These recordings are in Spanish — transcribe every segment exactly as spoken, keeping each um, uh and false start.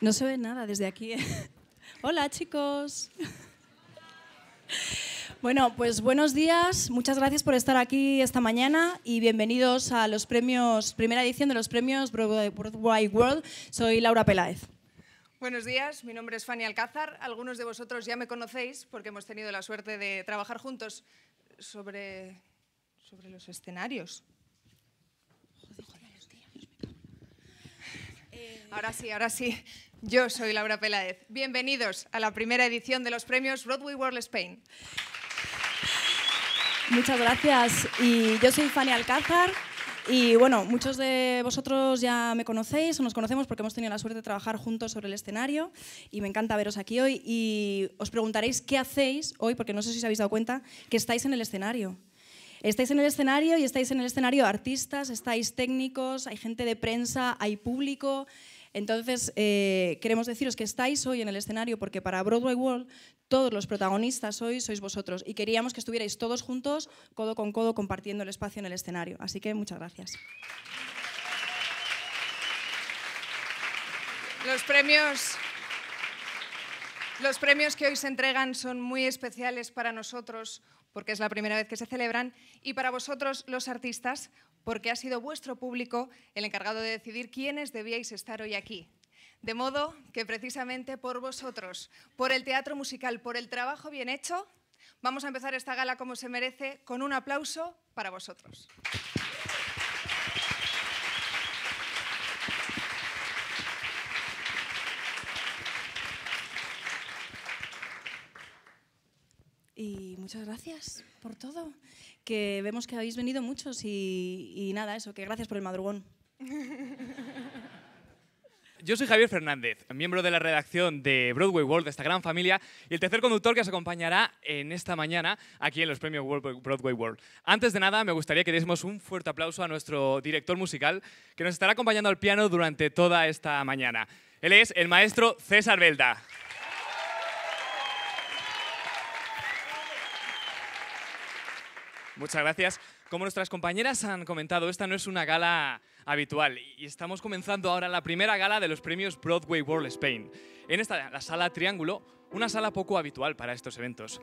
No se ve nada desde aquí. Hola, chicos. Bueno, pues buenos días. Muchas gracias por estar aquí esta mañana y bienvenidos a los premios, primera edición de los premios Broadway World. Soy Laura Peláez. Buenos días, mi nombre es Fanny Alcázar. Algunos de vosotros ya me conocéis porque hemos tenido la suerte de trabajar juntos sobre, sobre los escenarios. Ahora sí, ahora sí. Yo soy Laura Peláez. Bienvenidos a la primera edición de los premios Broadway World Spain. Muchas gracias. Y yo soy Fanny Alcázar. Y bueno, muchos de vosotros ya me conocéis o nos conocemos porque hemos tenido la suerte de trabajar juntos sobre el escenario y me encanta veros aquí hoy. Y os preguntaréis qué hacéis hoy, porque no sé si os habéis dado cuenta que estáis en el escenario. Estáis en el escenario y estáis en el escenario artistas, estáis técnicos, hay gente de prensa, hay público. Entonces, eh, queremos deciros que estáis hoy en el escenario porque para Broadway World todos los protagonistas hoy sois vosotros y queríamos que estuvierais todos juntos, codo con codo, compartiendo el espacio en el escenario. Así que muchas gracias. Los premios... Los premios que hoy se entregan son muy especiales para nosotros, porque es la primera vez que se celebran, y para vosotros, los artistas, porque ha sido vuestro público el encargado de decidir quiénes debíais estar hoy aquí. De modo que precisamente por vosotros, por el teatro musical, por el trabajo bien hecho, vamos a empezar esta gala como se merece, con un aplauso para vosotros. Y muchas gracias por todo, que vemos que habéis venido muchos y, y nada, eso, que gracias por el madrugón. Yo soy Javier Fernández, miembro de la redacción de Broadway World, de esta gran familia, y el tercer conductor que os acompañará en esta mañana aquí en los premios Broadway World. Antes de nada, me gustaría que diésemos un fuerte aplauso a nuestro director musical, que nos estará acompañando al piano durante toda esta mañana. Él es el maestro César Belda. Muchas gracias. Como nuestras compañeras han comentado, esta no es una gala habitual y estamos comenzando ahora la primera gala de los premios Broadway World Spain. En esta, la sala Triángulo, una sala poco habitual para estos eventos.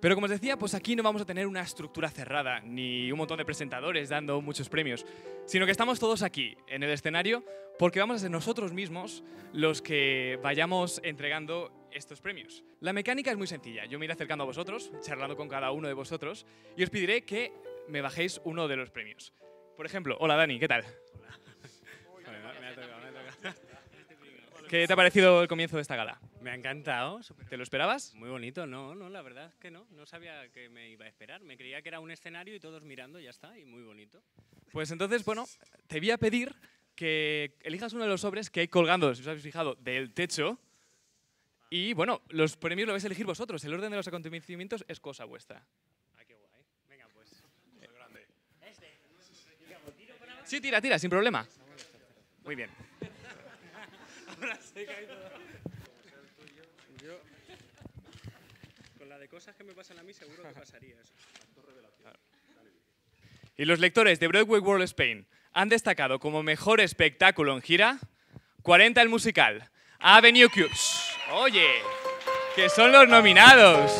Pero como os decía, pues aquí no vamos a tener una estructura cerrada ni un montón de presentadores dando muchos premios, sino que estamos todos aquí, en el escenario, porque vamos a ser nosotros mismos los que vayamos entregando estos premios. La mecánica es muy sencilla. Yo me iré acercando a vosotros, charlando con cada uno de vosotros y os pediré que me bajéis uno de los premios. Por ejemplo, hola Dani, ¿qué tal? Hola. Joder, me ha tocado, me ha tocado. ¿Qué te ha parecido el comienzo de esta gala? Me ha encantado. ¿Te lo esperabas? Muy bonito. No, no, la verdad es que no. No sabía que me iba a esperar. Me creía que era un escenario y todos mirando, ya está, y muy bonito. Pues entonces, bueno, te voy a pedir que elijas uno de los sobres que hay colgando, si os habéis fijado, del techo. Y bueno, los premios lo vais a elegir vosotros. El orden de los acontecimientos es cosa vuestra. Ah, qué guay. Venga, pues. Muy grande. Este. Sí, tira, tira, sin problema. Muy bien. Ahora se cae todo. Yo, con la de cosas que me pasan a mí, seguro que pasaría eso. Y los lectores de Broadway World Spain han destacado como mejor espectáculo en gira cuarenta el musical Avenue Q. Oye, que son los nominados.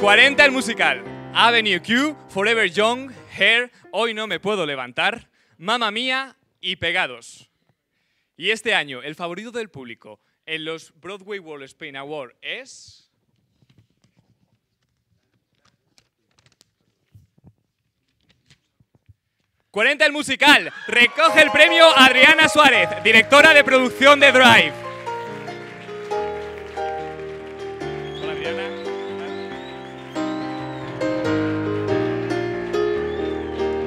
cuarenta el musical Avenue Q, Forever Young, Her, Hoy no me puedo levantar, Mamma Mía y Pegados. Y este año el favorito del público en los Broadway World Spain Award es... cuarenta el musical, recoge el premio Adriana Suárez, directora de producción de Drive. Hola, Adriana.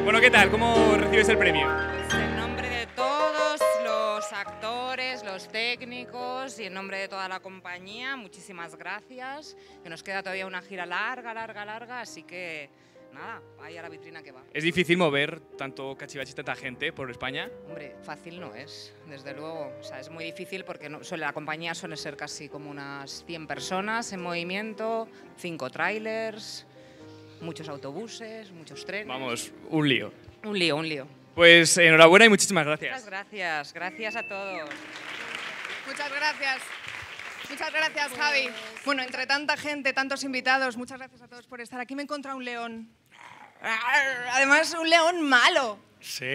Bueno, ¿qué tal? ¿Cómo recibes el premio? En nombre de todos los actores, los técnicos y en nombre de toda la compañía, muchísimas gracias. Que nos queda todavía una gira larga, larga, larga, así que... nada, ahí a la vitrina que va. ¿Es difícil mover tanto cachivache y tanta gente por España? Hombre, fácil no es, desde luego. O sea, es muy difícil porque no, suele, la compañía suele ser casi como unas cien personas en movimiento, cinco trailers, muchos autobuses, muchos trenes. Vamos, un lío. Un lío, un lío. Pues enhorabuena y muchísimas gracias. Muchas gracias, gracias a todos. Muchas gracias. Muchas gracias, Javi. Bueno, entre tanta gente, tantos invitados, muchas gracias a todos por estar aquí. Me he encontrado un león. Además, un león malo. Sí,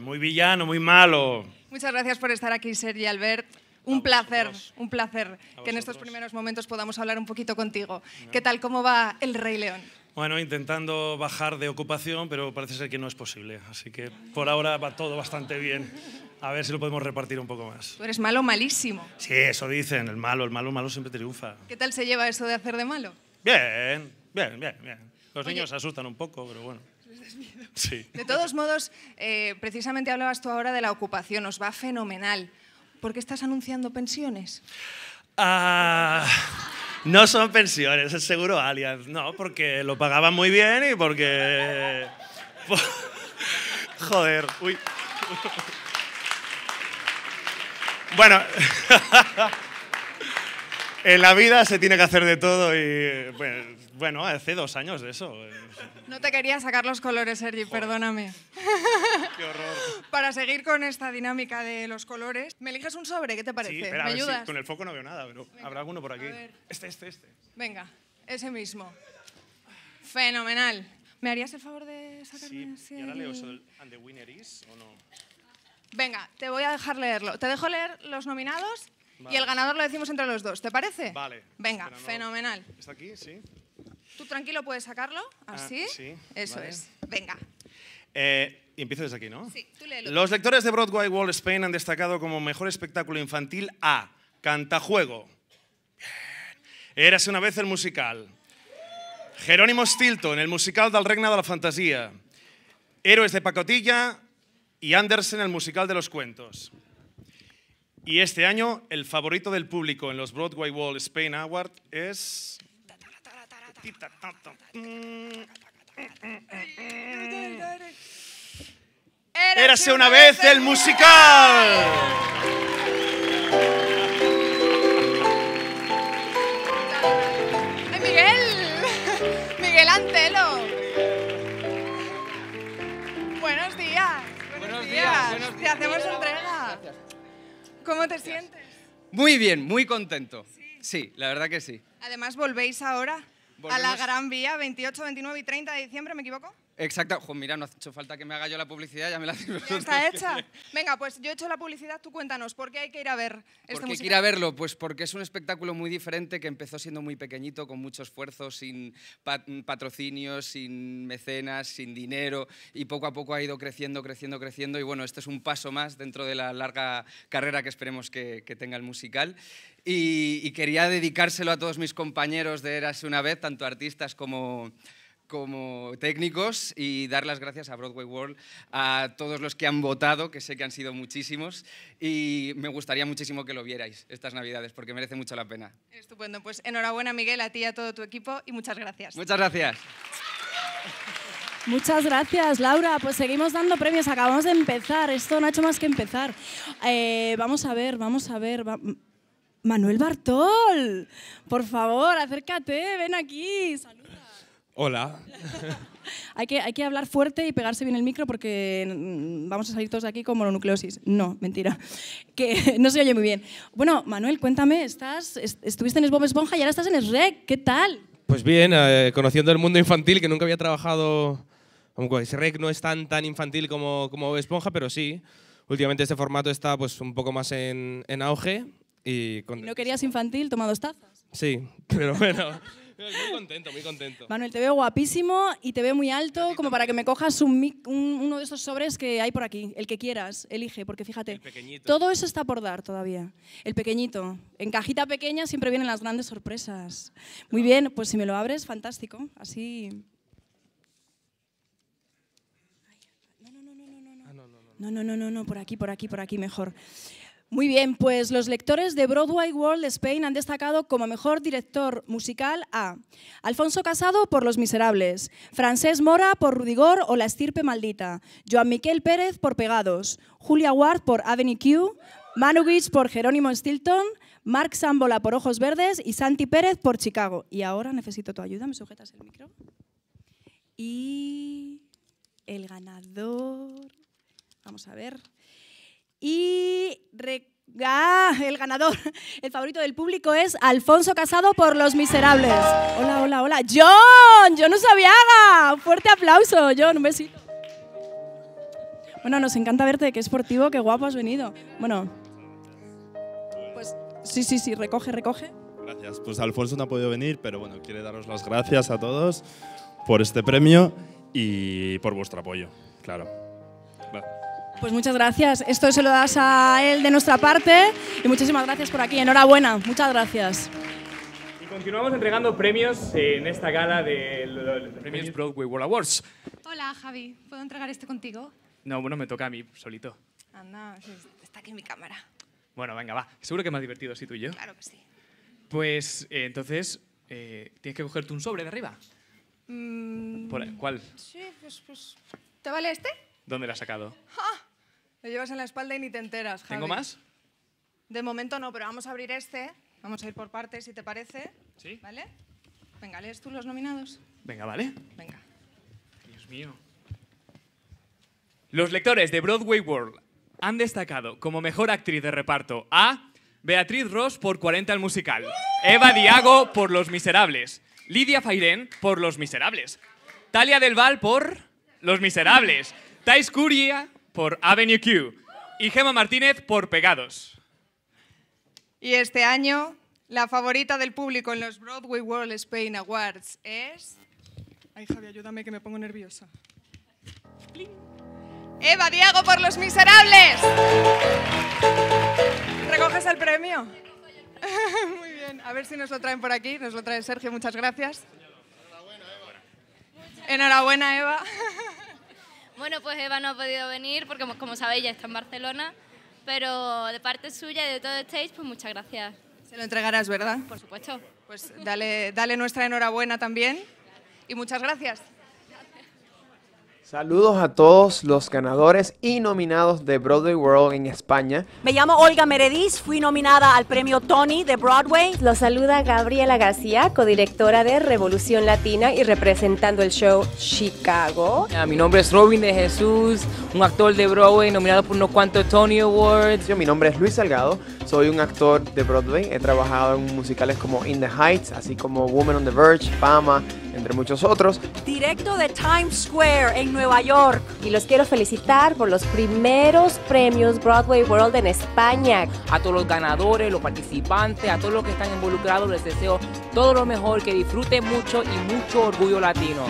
muy villano, muy malo. Muchas gracias por estar aquí, Sergi, Albert. Un placer, un placer que en estos primeros momentos podamos hablar un poquito contigo. ¿Qué tal? ¿Cómo va el Rey León? Bueno, intentando bajar de ocupación, pero parece ser que no es posible. Así que por ahora va todo bastante bien. A ver si lo podemos repartir un poco más. Tú eres malo malísimo. Sí, eso dicen. El malo, el malo, malo siempre triunfa. ¿Qué tal se lleva eso de hacer de malo? Bien, bien, bien, bien. Los Oye. niños se asustan un poco, pero bueno. Sí. De todos modos, eh, precisamente hablabas tú ahora de la ocupación. Os va fenomenal. ¿Por qué estás anunciando pensiones? Ah... No son pensiones, es seguro Allianz. No, porque lo pagaban muy bien y porque... Joder, uy. Bueno, en la vida se tiene que hacer de todo y... Bueno, hace dos años de eso. No te quería sacar los colores, Sergi, Joder. perdóname. Qué horror. Para seguir con esta dinámica de los colores, ¿me eliges un sobre? ¿Qué te parece? Sí, espera, ¿Me a ver ayudas? Si con el foco no veo nada, pero Venga, habrá alguno por aquí. Este, este, este. Venga, ese mismo. Fenomenal. ¿Me harías el favor de sacarme así? Sí, y ahora leo eso del And the winner is, ¿o no? Venga, te voy a dejar leerlo. Te dejo leer los nominados vale. y el ganador lo decimos entre los dos, ¿te parece? Vale. Venga, espera, no. fenomenal. ¿Está aquí? Sí. Tú tranquilo puedes sacarlo, así. Ah, sí, Eso vale. es. Venga. Eh, y empiezo desde aquí, ¿no? Sí, tú léelo. Los lectores de Broadway World Spain han destacado como mejor espectáculo infantil a Cantajuego. Érase una vez el musical. Jerónimo Stilton, el musical del Regne de la Fantasía. Héroes de pacotilla y Andersen, el musical de los cuentos. Y este año, el favorito del público en los Broadway World Spain Award es... Érase una vez el musical. ¡Ay, Miguel! ¡Miguel Ancelo! Buenos días. Buenos días. Buenos días. Te hacemos entrega. Gracias. ¿Cómo te Gracias. sientes? Muy bien, muy contento. Sí. sí, la verdad que sí. Además, volvéis ahora. Volvemos. A la Gran Vía, veintiocho, veintinueve y treinta de diciembre, ¿me equivoco? Exacto. Jo, mira, no ha hecho falta que me haga yo la publicidad, ya me la hacéis vosotros. ¿Ya está hecha? Venga, pues yo he hecho la publicidad, tú cuéntanos, ¿por qué hay que ir a ver este musical? ¿Por qué hay que ir a verlo? Pues porque es un espectáculo muy diferente que empezó siendo muy pequeñito, con mucho esfuerzo, sin pat patrocinios, sin mecenas, sin dinero, y poco a poco ha ido creciendo, creciendo, creciendo, y bueno, este es un paso más dentro de la larga carrera que esperemos que, que tenga el musical. Y, y quería dedicárselo a todos mis compañeros de Érase una vez, tanto artistas como, como técnicos, y dar las gracias a Broadway World, a todos los que han votado, que sé que han sido muchísimos, y me gustaría muchísimo que lo vierais estas Navidades, porque merece mucho la pena. Estupendo, pues enhorabuena, Miguel, a ti y a todo tu equipo, y muchas gracias. Muchas gracias. Muchas gracias, Laura. Pues seguimos dando premios, acabamos de empezar, esto no ha hecho más que empezar. Eh, vamos a ver, vamos a ver... Va Manuel Bartol, por favor, acércate, ven aquí, saluda. Hola. hay, que, hay que hablar fuerte y pegarse bien el micro porque vamos a salir todos de aquí con mononucleosis. No, mentira, que no se oye muy bien. Bueno, Manuel, cuéntame, estás, est estuviste en Bob Esponja y ahora estás en Esrec, ¿qué tal? Pues bien, eh, conociendo el mundo infantil que nunca había trabajado, aunque Esrec no es tan, tan infantil como, como Bob Esponja, pero sí, últimamente este formato está pues, un poco más en, en auge. Y con... ¿Y no querías infantil? ¿Toma dos tazas? Sí, pero bueno, muy contento, muy contento. Manuel, te veo guapísimo y te veo muy alto, como para que me cojas un, un, uno de esos sobres que hay por aquí. El que quieras, elige, porque fíjate, todo eso está por dar todavía. El pequeñito. En cajita pequeña siempre vienen las grandes sorpresas. Muy bien, pues si me lo abres, fantástico. Así... No, no, no, no, no, por aquí, por aquí, por aquí, mejor. Muy bien, pues los lectores de Broadway World Spain han destacado como mejor director musical a Alfonso Casado por Los Miserables, Francesc Mora por Rudigore o La estirpe maldita, Joan Miquel Pérez por Pegados, Julia Ward por Avenue Q, Manugich por Jerónimo Stilton, Marc Sambola por Ojos Verdes y Santi Pérez por Chicago. Y ahora necesito tu ayuda, ¿me sujetas el micro? Y el ganador Vamos a ver. Y ah, el ganador, el favorito del público es Alfonso Casado por Los Miserables. Hola, hola, hola. John, John Usabiaga. Un fuerte aplauso, John. Un besito. Bueno, nos encanta verte, qué esportivo, qué guapo has venido. Bueno, pues sí, sí, sí, recoge, recoge. Gracias. Pues Alfonso no ha podido venir, pero bueno, quiere daros las gracias a todos por este premio y por vuestro apoyo, claro. Va. Pues muchas gracias. Esto se lo das a él de nuestra parte y muchísimas gracias por aquí. Enhorabuena. Muchas gracias. Y continuamos entregando premios en esta gala de los premios Broadway World Awards. Hola, Javi. ¿Puedo entregar este contigo? No, bueno, me toca a mí, solito. Anda, está aquí mi cámara. Bueno, venga, va. Seguro que es más divertido así tú y yo. Claro que sí. Pues, eh, entonces, eh, ¿tienes que cogerte un sobre de arriba? Mm. ¿Por, ¿Cuál? Sí, pues, pues... ¿Te vale este? ¿Dónde lo has sacado? ¡Ja! Lo llevas en la espalda y ni te enteras, Javi. ¿Tengo más? De momento no, pero vamos a abrir este. Vamos a ir por partes, si te parece. ¿Sí? ¿Vale? Venga, ¿lees tú los nominados? Venga, ¿vale? Venga. Dios mío. Los lectores de Broadway World han destacado como mejor actriz de reparto a Beatriz Ross por cuarenta el musical, Eva Diago por Los Miserables, Lidia Fairén por Los Miserables, Talia del Val por Los Miserables, Thais Curia por Avenue Q y Gemma Martínez por Pegados. Y este año la favorita del público en los Broadway World Spain Awards es... Ay, Javi, ayúdame que me pongo nerviosa. ¡Pling! Eva Diago por Los Miserables. ¿Recoges el premio? Muy bien, a ver si nos lo traen por aquí. Nos lo trae Sergio, muchas gracias. Enhorabuena, Eva. Enhorabuena, Eva. Bueno, pues Eva no ha podido venir porque, como sabéis, ya está en Barcelona. Pero de parte suya y de todo Stage, pues muchas gracias. Se lo entregarás, ¿verdad? Por supuesto. Pues dale, dale nuestra enhorabuena también y muchas gracias. Saludos a todos los ganadores y nominados de Broadway World en España. Me llamo Olga Merediz, fui nominada al premio Tony de Broadway. Los saluda Gabriela García, codirectora de Revolución Latina y representando el show Chicago. Mi nombre es Robin de Jesús, un actor de Broadway nominado por unos cuantos Tony Awards. Yo, mi nombre es Luis Salgado, soy un actor de Broadway. He trabajado en musicales como In the Heights, así como Woman on the Verge, Fama, entre muchos otros. Directo de Times Square en Nueva York. Y los quiero felicitar por los primeros premios Broadway World en España. A todos los ganadores, los participantes, a todos los que están involucrados, les deseo todo lo mejor, que disfruten mucho y mucho orgullo latino.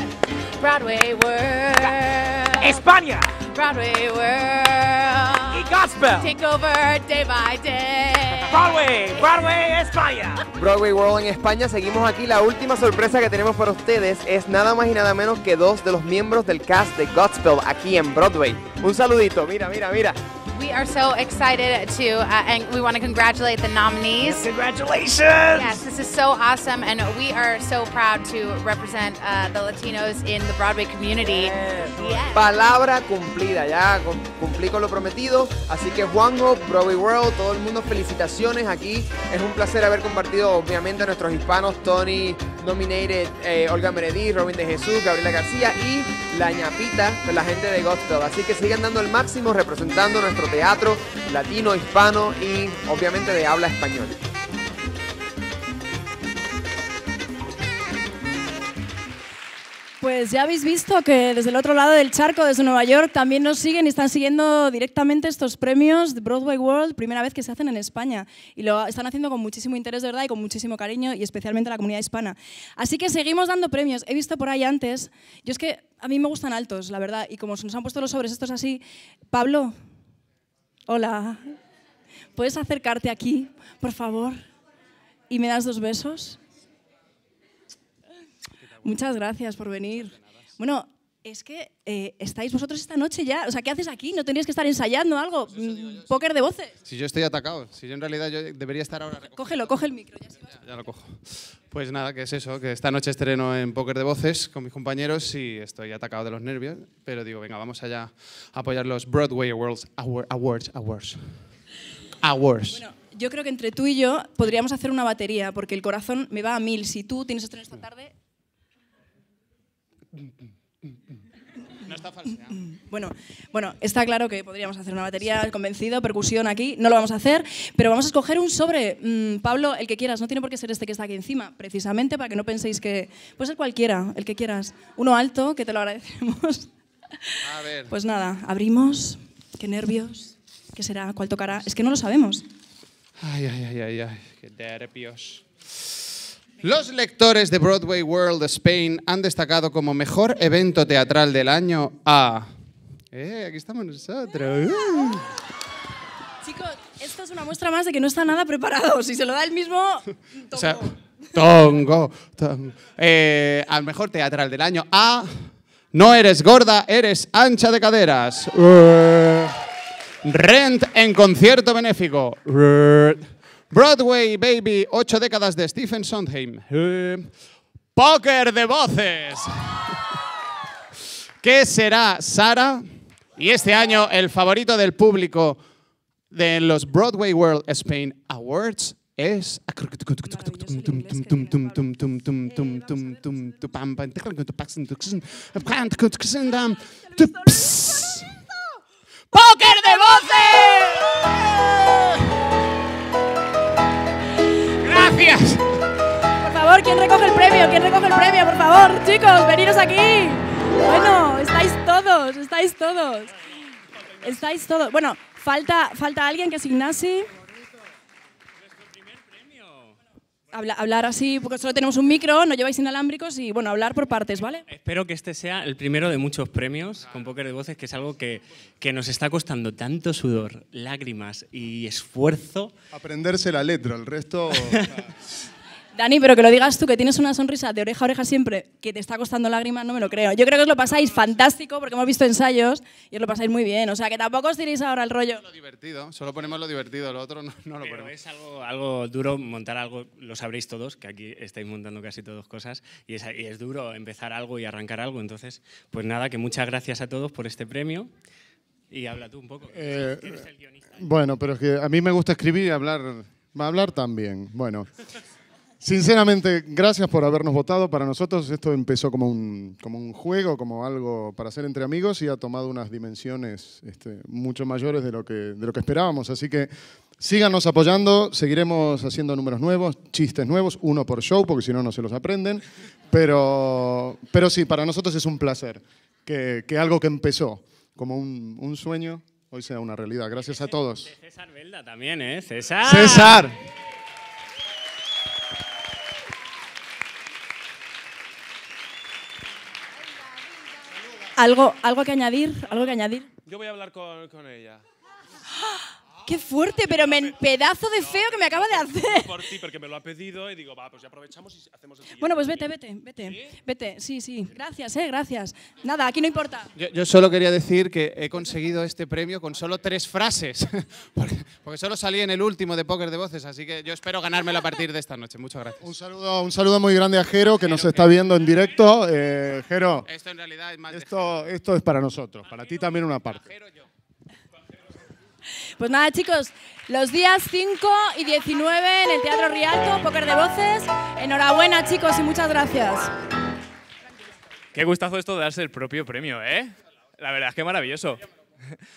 Broadway World. España. Broadway World. Y gospel. Take over day by day. Broadway, Broadway, España. Broadway World en España, seguimos aquí. La última sorpresa que tenemos para ustedes es nada más y nada menos que dos de los miembros del cast de Godspell aquí en Broadway. Un saludito, mira, mira, mira. We are so excited to, uh, and we want to congratulate the nominees. Yes, congratulations! Yes, this is so awesome, and we are so proud to represent uh, the Latinos in the Broadway community. Yes. Yes. Palabra cumplida, ya cumplí con lo prometido, así que Juanjo, Broadway World, todo el mundo, felicitaciones aquí. Es un placer haber compartido, obviamente, a nuestros hispanos, Tony nominated, eh, Olga Merediz, Robin de Jesús, Gabriela García y la ñapita de la gente de Godspell. Así que sigan dando el máximo representando nuestro teatro latino, hispano y obviamente de habla española. Pues ya habéis visto que desde el otro lado del charco, desde Nueva York, también nos siguen y están siguiendo directamente estos premios de Broadway World, primera vez que se hacen en España. Y lo están haciendo con muchísimo interés, de verdad, y con muchísimo cariño, y especialmente a la comunidad hispana. Así que seguimos dando premios. He visto por ahí antes, yo es que a mí me gustan altos, la verdad, y como nos han puesto los sobres estos así, Pablo... Hola, ¿puedes acercarte aquí, por favor? ¿Y me das dos besos? Muchas gracias por venir. Bueno, es que eh, estáis vosotros esta noche ya. O sea, ¿qué haces aquí? ¿No tenías que estar ensayando algo? Pues ¿Póker de voces? Si yo estoy atacado. Si yo en realidad yo debería estar ahora... Cógelo, coge el micro. Ya, sí vas. Ya, ya lo cojo. Pues nada, que es eso, que esta noche estreno en Póker de voces con mis compañeros y estoy atacado de los nervios, pero digo, venga, vamos allá a apoyar los Broadway World Awards. Awards. Awards. Awards. Bueno, yo creo que entre tú y yo podríamos hacer una batería, porque el corazón me va a mil. Si tú tienes estreno esta tarde... No está falseado. Bueno, bueno, está claro que podríamos hacer una batería, convencido, percusión aquí, no lo vamos a hacer, pero vamos a escoger un sobre, mm, Pablo, el que quieras, no tiene por qué ser este que está aquí encima, precisamente para que no penséis que... Puede ser cualquiera, el que quieras. Uno alto, que te lo agradecemos. A ver. Pues nada, abrimos, qué nervios, qué será, cuál tocará, es que no lo sabemos. Ay, ay, ay, ay, ay, qué nervios. Los lectores de Broadway World Spain han destacado como mejor evento teatral del año a... ¡Eh, aquí estamos nosotros! Uh. Chicos, esto es una muestra más de que no está nada preparado. Si se lo da el mismo, tongo. O sea, tongo, tongo. Eh, al mejor teatral del año a... No eres gorda, eres ancha de caderas. Uh. Rent en concierto benéfico. Uh. Broadway Baby, ocho décadas de Stephen Sondheim. Eh, Póker de voces. ¿Qué será Sara? Y este año el favorito del público de los Broadway World Spain Awards es... ¡Póker de voces! Gracias. Por favor, ¿quién recoge el premio? ¿Quién recoge el premio? Por favor, chicos, veniros aquí. Bueno, estáis todos, estáis todos. Estáis todos. Bueno, falta, falta alguien que asignase. Nuestro primer premio. Habla, hablar así, porque solo tenemos un micro, no lleváis inalámbricos y, bueno, hablar por partes, ¿vale? Espero que este sea el primero de muchos premios con Póker de voces, que es algo que, que nos está costando tanto sudor, lágrimas y esfuerzo. Aprenderse la letra, el resto... Dani, pero que lo digas tú, que tienes una sonrisa de oreja a oreja siempre, que te está costando lágrimas, no me lo creo. Yo creo que os lo pasáis fantástico, porque hemos visto ensayos y os lo pasáis muy bien. O sea, que tampoco os tiréis ahora el rollo. Lo divertido, solo ponemos lo divertido, lo otro no, no lo ponemos. Pero es algo, algo duro montar algo, lo sabréis todos, que aquí estáis montando casi todas cosas, y es, y es duro empezar algo y arrancar algo. Entonces, pues nada, que muchas gracias a todos por este premio. Y habla tú un poco, eh, que eres el guionista. Bueno, pero es que a mí me gusta escribir y hablar, va a hablar también, bueno... Sinceramente, gracias por habernos votado. Para nosotros esto empezó como un, como un juego, como algo para hacer entre amigos y ha tomado unas dimensiones este, mucho mayores de lo, que, de lo que esperábamos. Así que síganos apoyando, seguiremos haciendo números nuevos, chistes nuevos, uno por show, porque si no, no se los aprenden. Pero, pero sí, para nosotros es un placer que, que algo que empezó como un, un sueño hoy sea una realidad. Gracias a todos. De César Belda también, ¿eh? ¡César! ¡César! ¿Algo, algo que añadir? ¿Algo que añadir? Yo voy a hablar con, con ella. ¡Oh, ¡qué fuerte! Pero me, pedazo de feo que me acaba de hacer. Por ti, porque me lo ha pedido y digo, va, pues ya aprovechamos y hacemos el siguiente. Bueno, pues vete, vete, vete. ¿Sí? Vete, sí, sí. Gracias, eh, gracias. Nada, aquí no importa. Yo, yo solo quería decir que he conseguido este premio con solo tres frases. Porque, porque solo salí en el último de Póker de voces, así que yo espero ganármelo a partir de esta noche. Muchas gracias. Un saludo, un saludo muy grande a Jero, que Jero, nos está viendo en directo. Eh, Jero, esto en realidad es más esto, esto es para nosotros, para ti también una parte. Jero, yo. Pues nada, chicos, los días cinco y diecinueve en el Teatro Rialto, Póker de voces. Enhorabuena, chicos, y muchas gracias. Qué gustazo esto de darse el propio premio, ¿eh? La verdad es que maravilloso.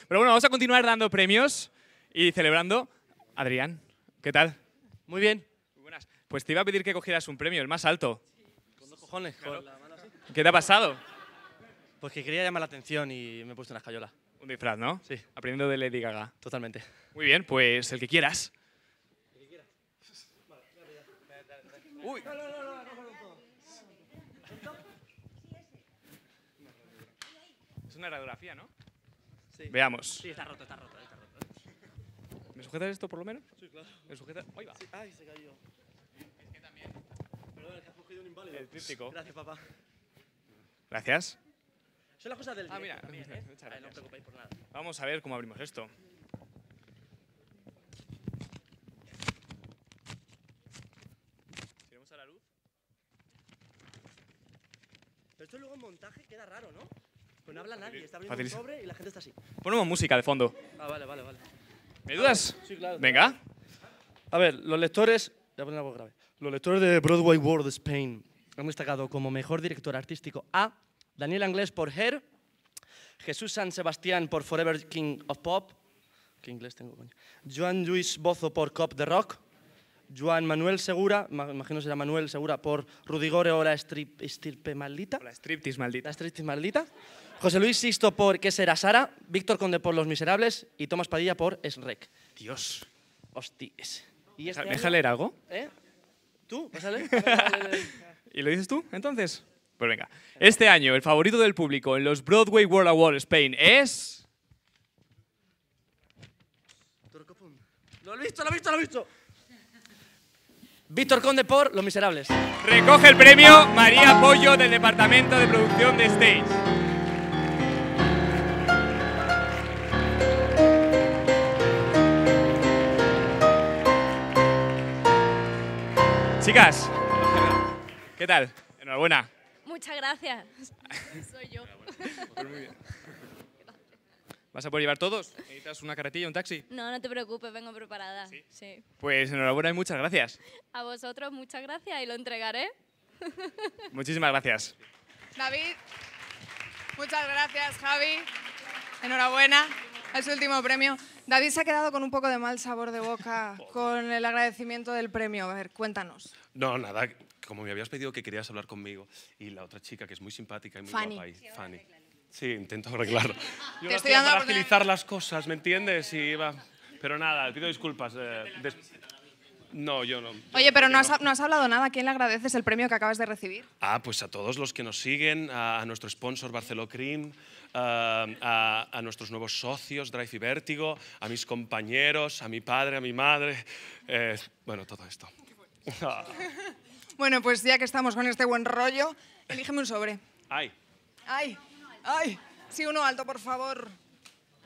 Pero bueno, vamos a continuar dando premios y celebrando. Adrián, ¿qué tal? Muy bien. Muy buenas. Pues te iba a pedir que cogieras un premio, el más alto. ¿Con los cojones? Claro. Con la mano así. ¿Qué te ha pasado? Pues que quería llamar la atención y me he puesto una escayola. Un disfraz, ¿no? Sí. Aprendiendo de Lady Gaga. Totalmente. Muy bien, pues el que quieras. El que quieras. Vale, ya. Uy. No, no, no, no, no, no. Es una radiografía, ¿no? Sí. Veamos. Sí, está roto, está roto, está roto. ¿Me sujetas esto por lo menos? Sí, claro. ¿Me sujetas? ¡Ahí va! Sí. ¡Ay, se cayó! Es que también. Perdón, es que has cogido un inválido. El tríptico. Gracias, papá. Gracias. Son las cosas del ah, mira, también, ¿eh? Muchas gracias. No os preocupéis por nada. Vamos a ver cómo abrimos esto. ¿Tiramos a la luz? Pero esto luego en montaje queda raro, ¿no? Pues no habla nadie, está abriendo Facil. Un sobre y la gente está así. Ponemos música de fondo. Ah, vale, vale, vale. ¿Me dudas? Sí, claro. Venga. A ver, los lectores... Voy a poner algo grave. Los lectores de Broadway World Spain han destacado como mejor director artístico a... Daniel Anglés por Her, Jesús San Sebastián por Forever King of Pop. ¿Qué inglés tengo, coño? Joan Luis Bozo por Cop de Rock. Joan Manuel Segura, imagino será Manuel Segura, por Rudigore o la strip, estirpe maldita. La striptease maldita. La striptease maldita. José Luis Sisto por ¿Qué será Sara? Víctor Conde por Los Miserables y Tomás Padilla por Esrec. Dios. Hostias. ¿Y este ¿Me leer algo? ¿Eh? ¿Tú? ¿Vas a leer? ¿Y lo dices tú, entonces? Pues venga. Este año, el favorito del público en los Broadway World Awards Spain es... ¡Lo he visto, lo he visto, lo he visto! Víctor Conde por Los Miserables. Recoge el premio María Pollo del Departamento de Producción de Stage. Chicas, ¿qué tal? Enhorabuena. Muchas gracias. Soy yo. Pues muy bien. ¿Vas a poder llevar todos? ¿Necesitas una carretilla, un taxi? No, no te preocupes, vengo preparada. ¿Sí? Sí. Pues enhorabuena y muchas gracias. A vosotros, muchas gracias y lo entregaré. Muchísimas gracias. David, muchas gracias, Javi. Enhorabuena, es su último premio. David se ha quedado con un poco de mal sabor de boca con el agradecimiento del premio. A ver, cuéntanos. No, nada, como me habías pedido que querías hablar conmigo y la otra chica que es muy simpática y muy Fanny. guapa, y Fanny. Sí, intento arreglarlo. Yo te estoy dando para agilizar las cosas, ¿me entiendes? Y va. Pero nada, pido disculpas. Eh, des... No, yo no. Yo Oye, pero no has, no has hablado nada. ¿A quién le agradeces el premio que acabas de recibir? Ah, pues a todos los que nos siguen, a, a nuestro sponsor Barceló Cream, a, a, a nuestros nuevos socios, Drive y Vértigo, a mis compañeros, a mi padre, a mi madre. Eh, bueno, todo esto. Bueno, pues ya que estamos con este buen rollo, elígeme un sobre. ¡Ay! ¡Ay! ¡Ay! Sí, uno alto, por favor.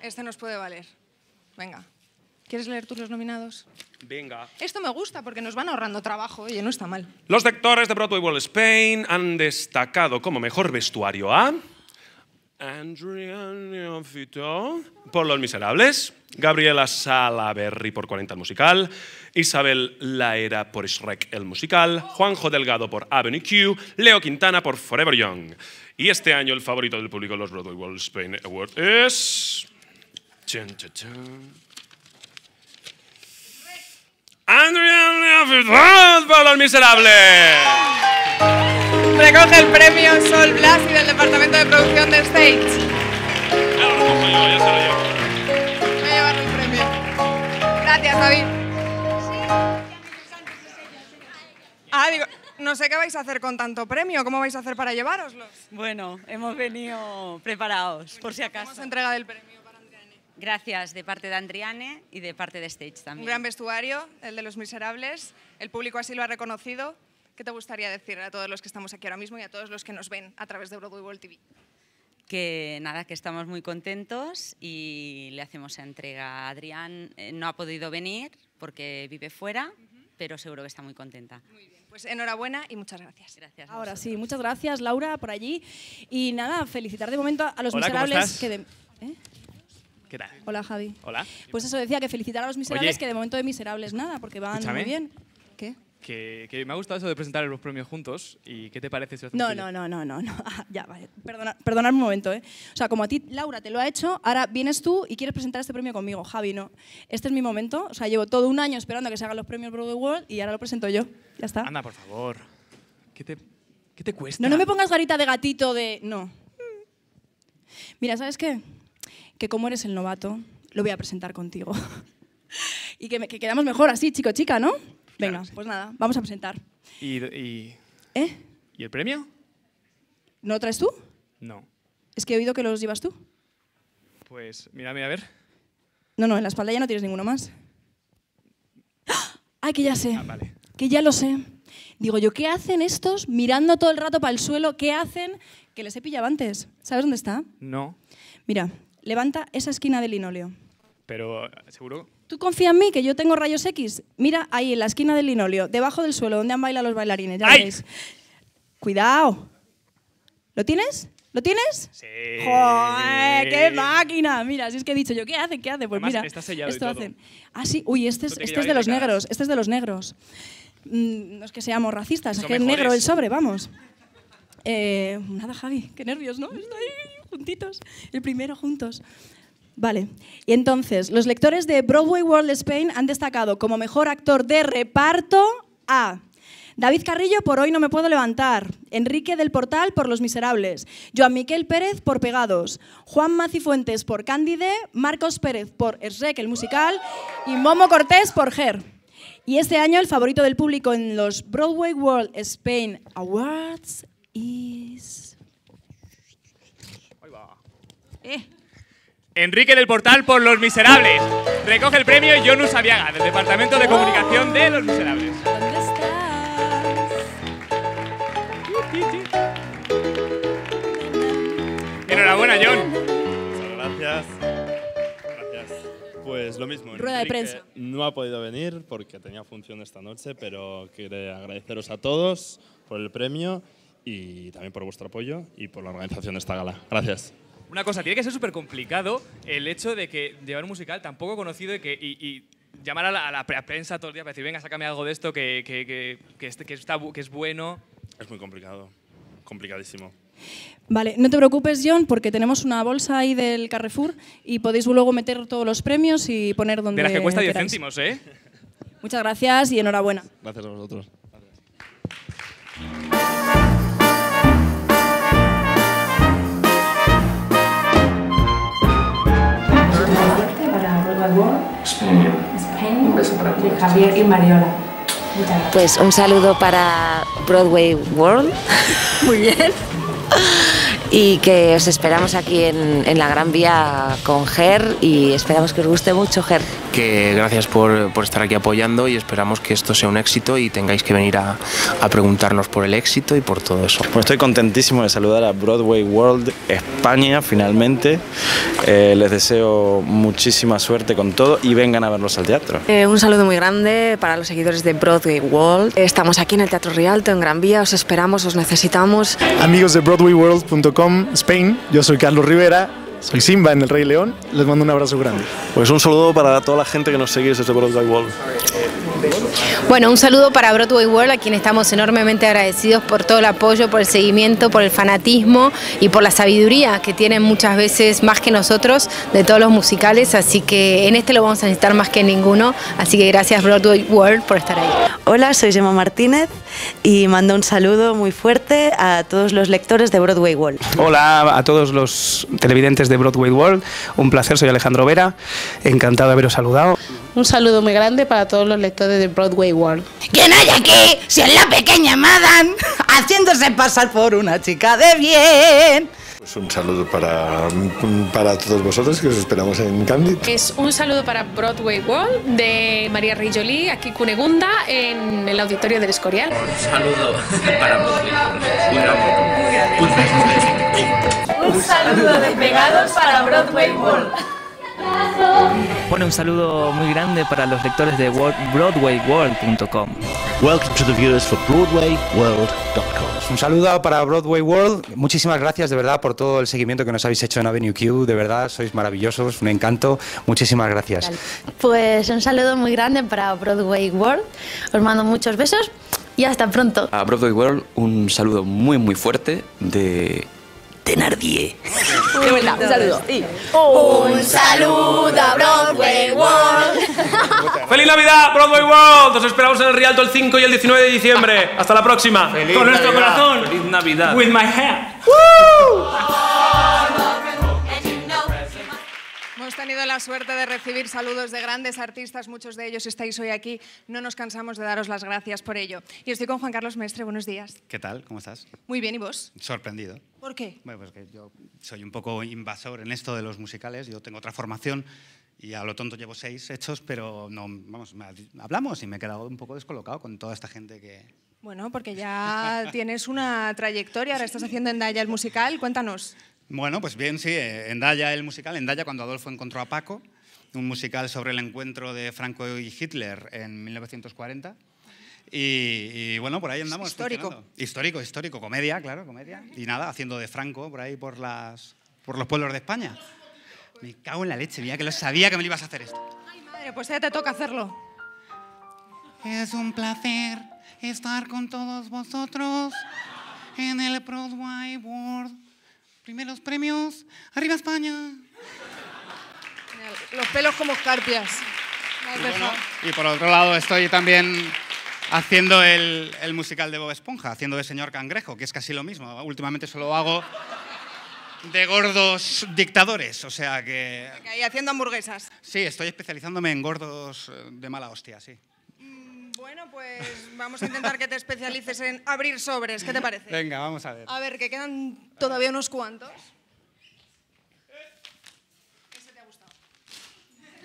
Este nos puede valer. Venga. ¿Quieres leer tú los nominados? Venga. Esto me gusta porque nos van ahorrando trabajo. Oye, no está mal. Los actores de Broadway World Spain han destacado como mejor vestuario a... Andrea Neofito por Los Miserables, Gabriela Salaverry por cuarenta el musical, Isabel Laera por Shrek el musical, Juanjo Delgado por Avenue Q, Leo Quintana por Forever Young. Y este año el favorito del público en los Broadway World Spain Awards es... Chan, chan, chan. Andrea Neofito por Los Miserables. Recoge el premio Sol Blasi del Departamento de Producción de Stage. Ya lo recojo yo, ya se lo llevo. Voy a llevar el premio. Gracias, David. Ah, digo, no sé qué vais a hacer con tanto premio. ¿Cómo vais a hacer para llevároslos? Bueno, hemos venido preparados, por si acaso. ¿Cómo se entrega del premio para Andriane? Gracias, de parte de Andriane y de parte de Stage también. Un gran vestuario, el de Los Miserables. El público así lo ha reconocido. ¿Qué te gustaría decir a todos los que estamos aquí ahora mismo y a todos los que nos ven a través de Broadway World T V? Que nada, que estamos muy contentos y le hacemos la entrega a Adrián. Eh, no ha podido venir porque vive fuera, uh-huh. pero seguro que está muy contenta. Muy bien. Pues enhorabuena y muchas gracias. Gracias. Ahora sí, muchas gracias, Laura, por allí. Y nada, felicitar de momento a Los Hola, Miserables. ¿Cómo estás? Que de... ¿Eh? ¿Qué tal? Hola, Javi. Hola. Pues eso, decía que felicitar a Los Miserables, Oye. que de momento de Miserables nada, porque van Escúchame. muy bien. ¿Qué? Que, que me ha gustado eso de presentar los premios juntos y ¿qué te parece si lo hacemos? No, no, no, no, no, no, ah, ya, vale, perdona, perdonad un momento, ¿eh? O sea, como a ti, Laura, te lo ha hecho, ahora vienes tú y quieres presentar este premio conmigo, Javi, no. Este es mi momento, o sea, llevo todo un año esperando a que se hagan los premios Broadway World y ahora lo presento yo, ya está. Anda, por favor, ¿qué te, qué te cuesta? No, no me pongas garita de gatito de... no. Mira, ¿sabes qué? Que como eres el novato, lo voy a presentar contigo. Y que, me, que quedamos mejor así, chico, chica, ¿no? Venga, claro, sí. pues nada, vamos a presentar. ¿Y, y, ¿Eh? ¿Y el premio? ¿No lo traes tú? No. Es que he oído que los llevas tú. Pues, mira, mira, a ver. No, no, en la espalda ya no tienes ninguno más. ¡Ay, que ya sé! Ah, vale. Que ya lo sé. Digo yo, ¿qué hacen estos mirando todo el rato para el suelo? ¿Qué hacen? Que les he pillado antes. ¿Sabes dónde está? No. Mira, levanta esa esquina del linóleo. Pero, ¿seguro? Tú confía en mí, que yo tengo rayos equis. Mira, ahí, en la esquina del linóleo, debajo del suelo, donde han bailado los bailarines. Ya veis. ¡Cuidado! ¿Lo tienes? ¿Lo tienes? Sí. ¡Joder, qué máquina! Mira, si es que he dicho yo, ¿qué hacen? ¿Qué hacen? Pues Además, mira, está sellado esto y todo. hacen. Ah, sí. Uy, este es, este es de los cara. negros. Este es de los negros. Mm, no es que seamos racistas, Son es que mejores. es negro el sobre, vamos. Eh, nada, Javi, qué nervios, ¿no? Está ahí. juntitos, el primero juntos. Vale, y entonces, los lectores de Broadway World Spain han destacado como mejor actor de reparto a David Carrillo por Hoy no me puedo levantar, Enrique del Portal por Los Miserables, Joan Miquel Pérez por Pegados, Juan Macifuentes por Cándide, Marcos Pérez por Esrec, el musical, y Momo Cortés por Her. Y este año el favorito del público en los Broadway World Spain Awards is... Ahí va. Eh. Enrique del Portal por Los Miserables. Recoge el premio Jon Usabiaga, del Departamento de Comunicación de Los Miserables. ¿Dónde estás? Enhorabuena, Jon. Muchas gracias. Gracias. Pues lo mismo. Rueda Enrique de prensa. No ha podido venir porque tenía función esta noche, pero quiero agradeceros a todos por el premio y también por vuestro apoyo y por la organización de esta gala. Gracias. Una cosa, tiene que ser súper complicado el hecho de que llevar un musical tan poco conocido y, que, y, y llamar a la, a la prensa todo el día para decir, venga, sácame algo de esto que, que, que, que, este, que, está, que es bueno. Es muy complicado, complicadísimo. Vale, no te preocupes, Jon, porque tenemos una bolsa ahí del Carrefour y podéis luego meter todos los premios y poner donde queráis. De las que cuesta diez céntimos, ¿eh? Muchas gracias y enhorabuena. Gracias a vosotros. España. España. Un beso para ti. Javier y Mariola. Pues un saludo para Broadway World. Muy bien. Y que os esperamos aquí en, en la Gran Vía con Her y esperamos que os guste mucho, Her. Que gracias por, por estar aquí apoyando y esperamos que esto sea un éxito y tengáis que venir a, a preguntarnos por el éxito y por todo eso. Pues estoy contentísimo de saludar a Broadway World España finalmente. Eh, les deseo muchísima suerte con todo y vengan a verlos al teatro. Eh, un saludo muy grande para los seguidores de Broadway World. Estamos aquí en el Teatro Rialto, en Gran Vía, os esperamos, os necesitamos. Amigos de Broadway World punto com Spain, yo soy Carlos Rivera, soy Simba en El Rey León, les mando un abrazo grande. Pues un saludo para toda la gente que nos seguís desde Broadway World. Bueno, un saludo para Broadway World, a quien estamos enormemente agradecidos por todo el apoyo, por el seguimiento, por el fanatismo y por la sabiduría que tienen muchas veces más que nosotros de todos los musicales, así que en este lo vamos a necesitar más que en ninguno, así que gracias Broadway World por estar ahí. Hola, soy Gemma Martínez y mando un saludo muy fuerte a todos los lectores de Broadway World. Hola a todos los televidentes de Broadway World, un placer, soy Alejandro Vera, encantado de haberos saludado. Un saludo muy grande para todos los lectores de Broadway World. ¿Quién hay aquí? Si es la pequeña Madame, haciéndose pasar por una chica de bien. Pues un saludo para, para todos vosotros que os esperamos en Cándide. Es un saludo para Broadway World de María Rijolí, aquí Cunegunda, en el auditorio del Escorial. Un saludo para Broadway World. Un saludo de Pegados para Broadway World. Bueno, un saludo muy grande para los lectores de Broadway World punto com. Welcome to the viewers for Broadway World punto com. Un saludo para Broadway World. Muchísimas gracias de verdad por todo el seguimiento que nos habéis hecho en Avenue Q. De verdad, sois maravillosos, un encanto. Muchísimas gracias. Pues un saludo muy grande para Broadway World. Os mando muchos besos y hasta pronto. A Broadway World un saludo muy muy fuerte de... de nadie. Qué verdad, un saludo. Sí. Oh. Un saludo a Broadway World. ¡Feliz Navidad, Broadway World! Os esperamos en el Rialto el cinco y el diecinueve de diciembre. Hasta la próxima. Feliz Con Navidad. Nuestro corazón. Feliz Navidad. With my heart. Hemos tenido la suerte de recibir saludos de grandes artistas, muchos de ellos estáis hoy aquí, no nos cansamos de daros las gracias por ello. Y estoy con Juan Carlos Mestre, buenos días. ¿Qué tal? ¿Cómo estás? Muy bien, ¿y vos? Sorprendido. ¿Por qué? Bueno, pues que yo soy un poco invasor en esto de los musicales, yo tengo otra formación y a lo tonto llevo seis hechos, pero no, vamos, hablamos y me he quedado un poco descolocado con toda esta gente que... Bueno, porque ya tienes una trayectoria, ahora estás haciendo Endaya el musical, cuéntanos. Bueno, pues bien, sí, Endaya el musical, Endaya cuando Adolfo encontró a Paco, un musical sobre el encuentro de Franco y Hitler en mil novecientos cuarenta. Y, y bueno, por ahí andamos. Histórico. Histórico, histórico, comedia, claro, comedia. Y nada, haciendo de Franco por ahí por, las, por los pueblos de España. Me cago en la leche, mira que lo sabía que me lo ibas a hacer esto. Ay, madre, pues ya te toca hacerlo. Es un placer estar con todos vosotros en el Broadway World. primeros premios. ¡Arriba España! Los pelos como escarpias. Y, bueno, y por otro lado estoy también haciendo el, el musical de Bob Esponja, haciendo de señor cangrejo, que es casi lo mismo. Últimamente solo hago de gordos dictadores, o sea que... ¿Y haciendo hamburguesas? Sí, estoy especializándome en gordos de mala hostia, sí. Bueno, pues vamos a intentar que te especialices en abrir sobres, ¿qué te parece? Venga, vamos a ver. A ver, que quedan todavía unos cuantos. Ese te ha gustado.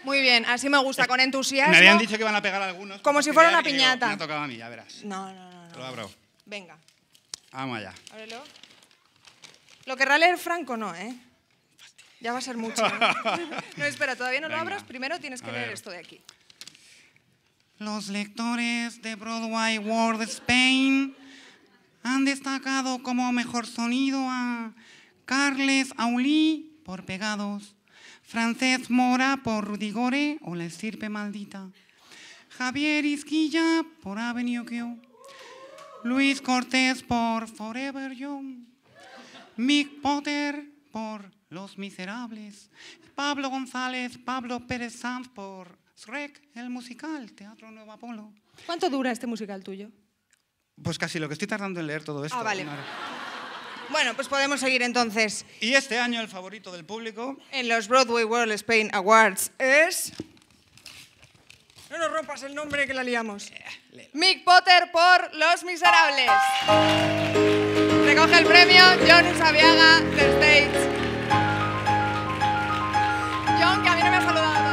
Muy bien, así me gusta, con entusiasmo. Me habían dicho que iban a pegar algunos. Como si fuera una piñata. Me ha tocado a mí, ya verás. No, no, no. Te lo abro. Venga. Vamos allá. Ábrelo. Lo querrá leer Franco, no, ¿eh? Ya va a ser mucho, ¿no? No, espera, todavía no lo abras. Primero tienes que leer esto de aquí. Los lectores de Broadway World Spain han destacado como mejor sonido a Carles Aulí por Pegados, Francesc Mora por Rudigore o La estirpe maldita, Javier Izquilla por Avenue Q, Luis Cortés por Forever Young, Mick Potter por Los Miserables, Pablo González, Pablo Pérez Sanz por Shrek, el musical, Teatro Nuevo Apolo. ¿Cuánto dura este musical tuyo? Pues casi lo que estoy tardando en leer todo esto. Ah, vale. Bueno, pues podemos seguir entonces. Y este año el favorito del público en los Broadway World Spain Awards es... No nos rompas el nombre que la liamos. Eh, Mick Potter por Los Miserables. Recoge el premio John Usabiaga de Stage. John, que a mí no me ha saludado.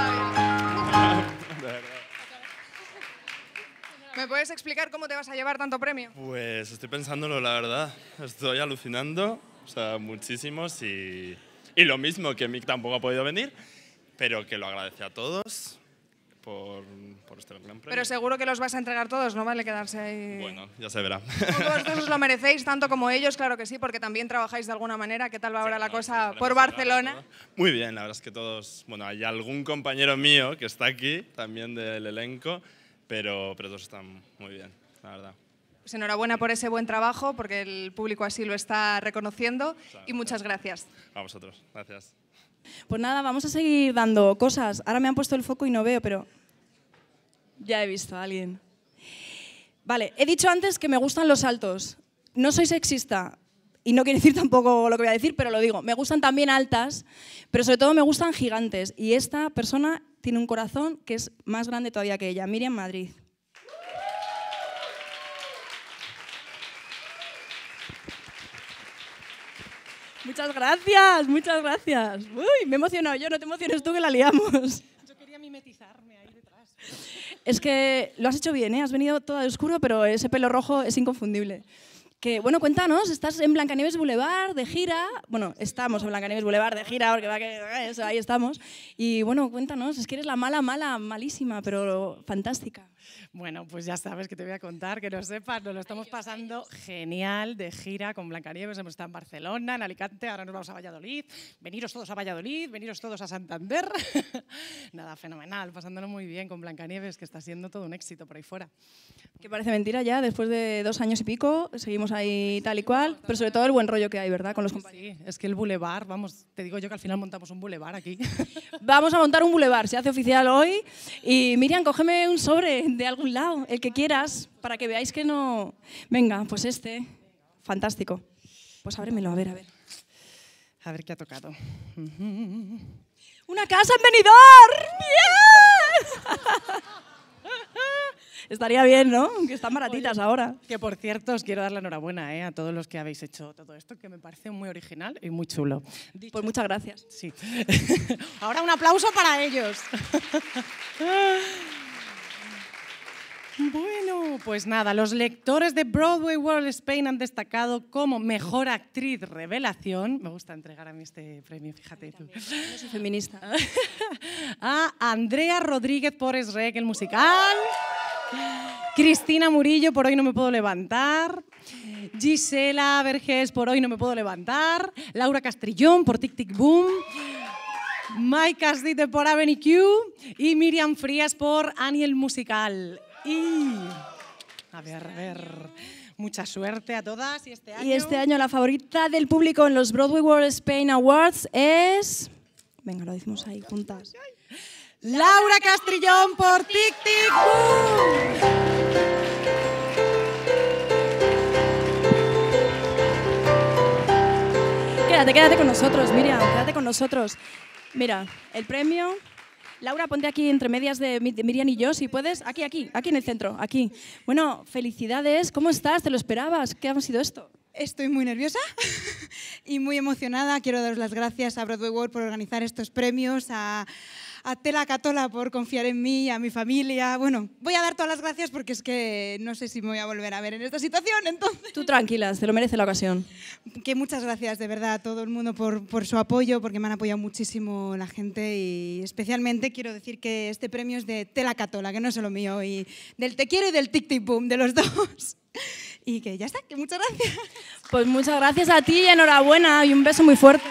¿Me puedes explicar cómo te vas a llevar tanto premio? Pues estoy pensándolo, la verdad. Estoy alucinando, o sea, muchísimos y, y lo mismo que Mick tampoco ha podido venir, pero que lo agradece a todos por, por este gran premio. Pero seguro que los vas a entregar todos, ¿no? Vale quedarse ahí... Bueno, ya se verá. Vosotros os lo merecéis, tanto como ellos, claro que sí, porque también trabajáis de alguna manera. ¿Qué tal va ahora sí, la no, cosa por Barcelona? Muy bien, la verdad es que todos... Bueno, hay algún compañero mío que está aquí, también del elenco, Pero, pero todos están muy bien, la verdad. Pues enhorabuena por ese buen trabajo, porque el público así lo está reconociendo. Claro, y muchas gracias. gracias. A vosotros, gracias. Pues nada, vamos a seguir dando cosas. Ahora me han puesto el foco y no veo, pero ya he visto a alguien. Vale, he dicho antes que me gustan los saltos. No soy sexista y no quiero decir tampoco lo que voy a decir, pero lo digo. Me gustan también altas, pero sobre todo me gustan gigantes. Y esta persona... tiene un corazón que es más grande todavía que ella. Miriam Madrid. Muchas gracias, muchas gracias. Uy, me he emocionado yo, no te emociones tú que la liamos. Yo quería mimetizarme ahí detrás. Es que lo has hecho bien, ¿eh? Has venido toda de oscuro, pero ese pelo rojo es inconfundible. Que, bueno, cuéntanos, estás en Blancanieves Boulevard de gira, bueno, estamos en Blancanieves Boulevard de gira, porque va que eso, ahí estamos, y bueno, cuéntanos, es que eres la mala, mala, malísima, pero fantástica. Bueno, pues ya sabes que te voy a contar, que lo sepas, nos lo estamos pasando genial de gira con Blancanieves, hemos estado en Barcelona, en Alicante, ahora nos vamos a Valladolid, veniros todos a Valladolid, veniros todos a Santander, nada, fenomenal, pasándolo muy bien con Blancanieves, que está siendo todo un éxito por ahí fuera. Que parece mentira ya, después de dos años y pico, seguimos ahí tal y cual, pero sobre todo el buen rollo que hay, ¿verdad? Con los compañeros. Sí, es que el bulevar, vamos, te digo yo que al final montamos un bulevar aquí. Vamos a montar un bulevar, se hace oficial hoy. Y Miriam, cógeme un sobre de algún lado, el que quieras, para que veáis que no... Venga, pues este, fantástico. Pues ábremelo, a ver, a ver. A ver qué ha tocado. ¡Una casa en Benidorm! ¡Bien! Estaría bien, ¿no? Que están baratitas. Oye, ahora. Que por cierto, os quiero dar la enhorabuena ¿eh? a todos los que habéis hecho todo esto, que me parece muy original y muy chulo. Dicho, pues muchas gracias. Sí. Ahora un aplauso para ellos. Bueno, pues nada, los lectores de Broadway World Spain han destacado como mejor actriz revelación, me gusta entregar a mí este premio, fíjate tú. Yo soy feminista. A Andrea Rodríguez por Esrec, el musical. Cristina Murillo por Hoy no me puedo levantar, Gisela Vergés por Hoy no me puedo levantar, Laura Castrillón por Tic Tic Boom, Mike Asdite por Avenue Q y Miriam Frías por Annie el musical. Y... a ver, a ver... Mucha suerte a todas y este año... Y este año la favorita del público en los Broadway World Spain Awards es... Venga, lo decimos ahí juntas. Laura Castrillón por Tic Tic Boom. Quédate, quédate con nosotros, Miriam, quédate con nosotros. Mira, el premio... Laura, ponte aquí entre medias de Miriam y yo, si puedes. Aquí, aquí, aquí en el centro, aquí. Bueno, felicidades. ¿Cómo estás? ¿Te lo esperabas? ¿Qué ha sido esto? Estoy muy nerviosa y muy emocionada. Quiero daros las gracias a Broadway World por organizar estos premios, a, a Tela Catola por confiar en mí, a mi familia. Bueno, voy a dar todas las gracias porque es que no sé si me voy a volver a ver en esta situación, entonces... Tú tranquila, se lo merece la ocasión. Que muchas gracias de verdad a todo el mundo por, por su apoyo, porque me han apoyado muchísimo la gente y especialmente quiero decir que este premio es de Tela Catola, que no es solo mío, y del Te Quiero y del Tic Tic Boom, de los dos. Y que ya está, que muchas gracias. Pues muchas gracias a ti, enhorabuena y un beso muy fuerte.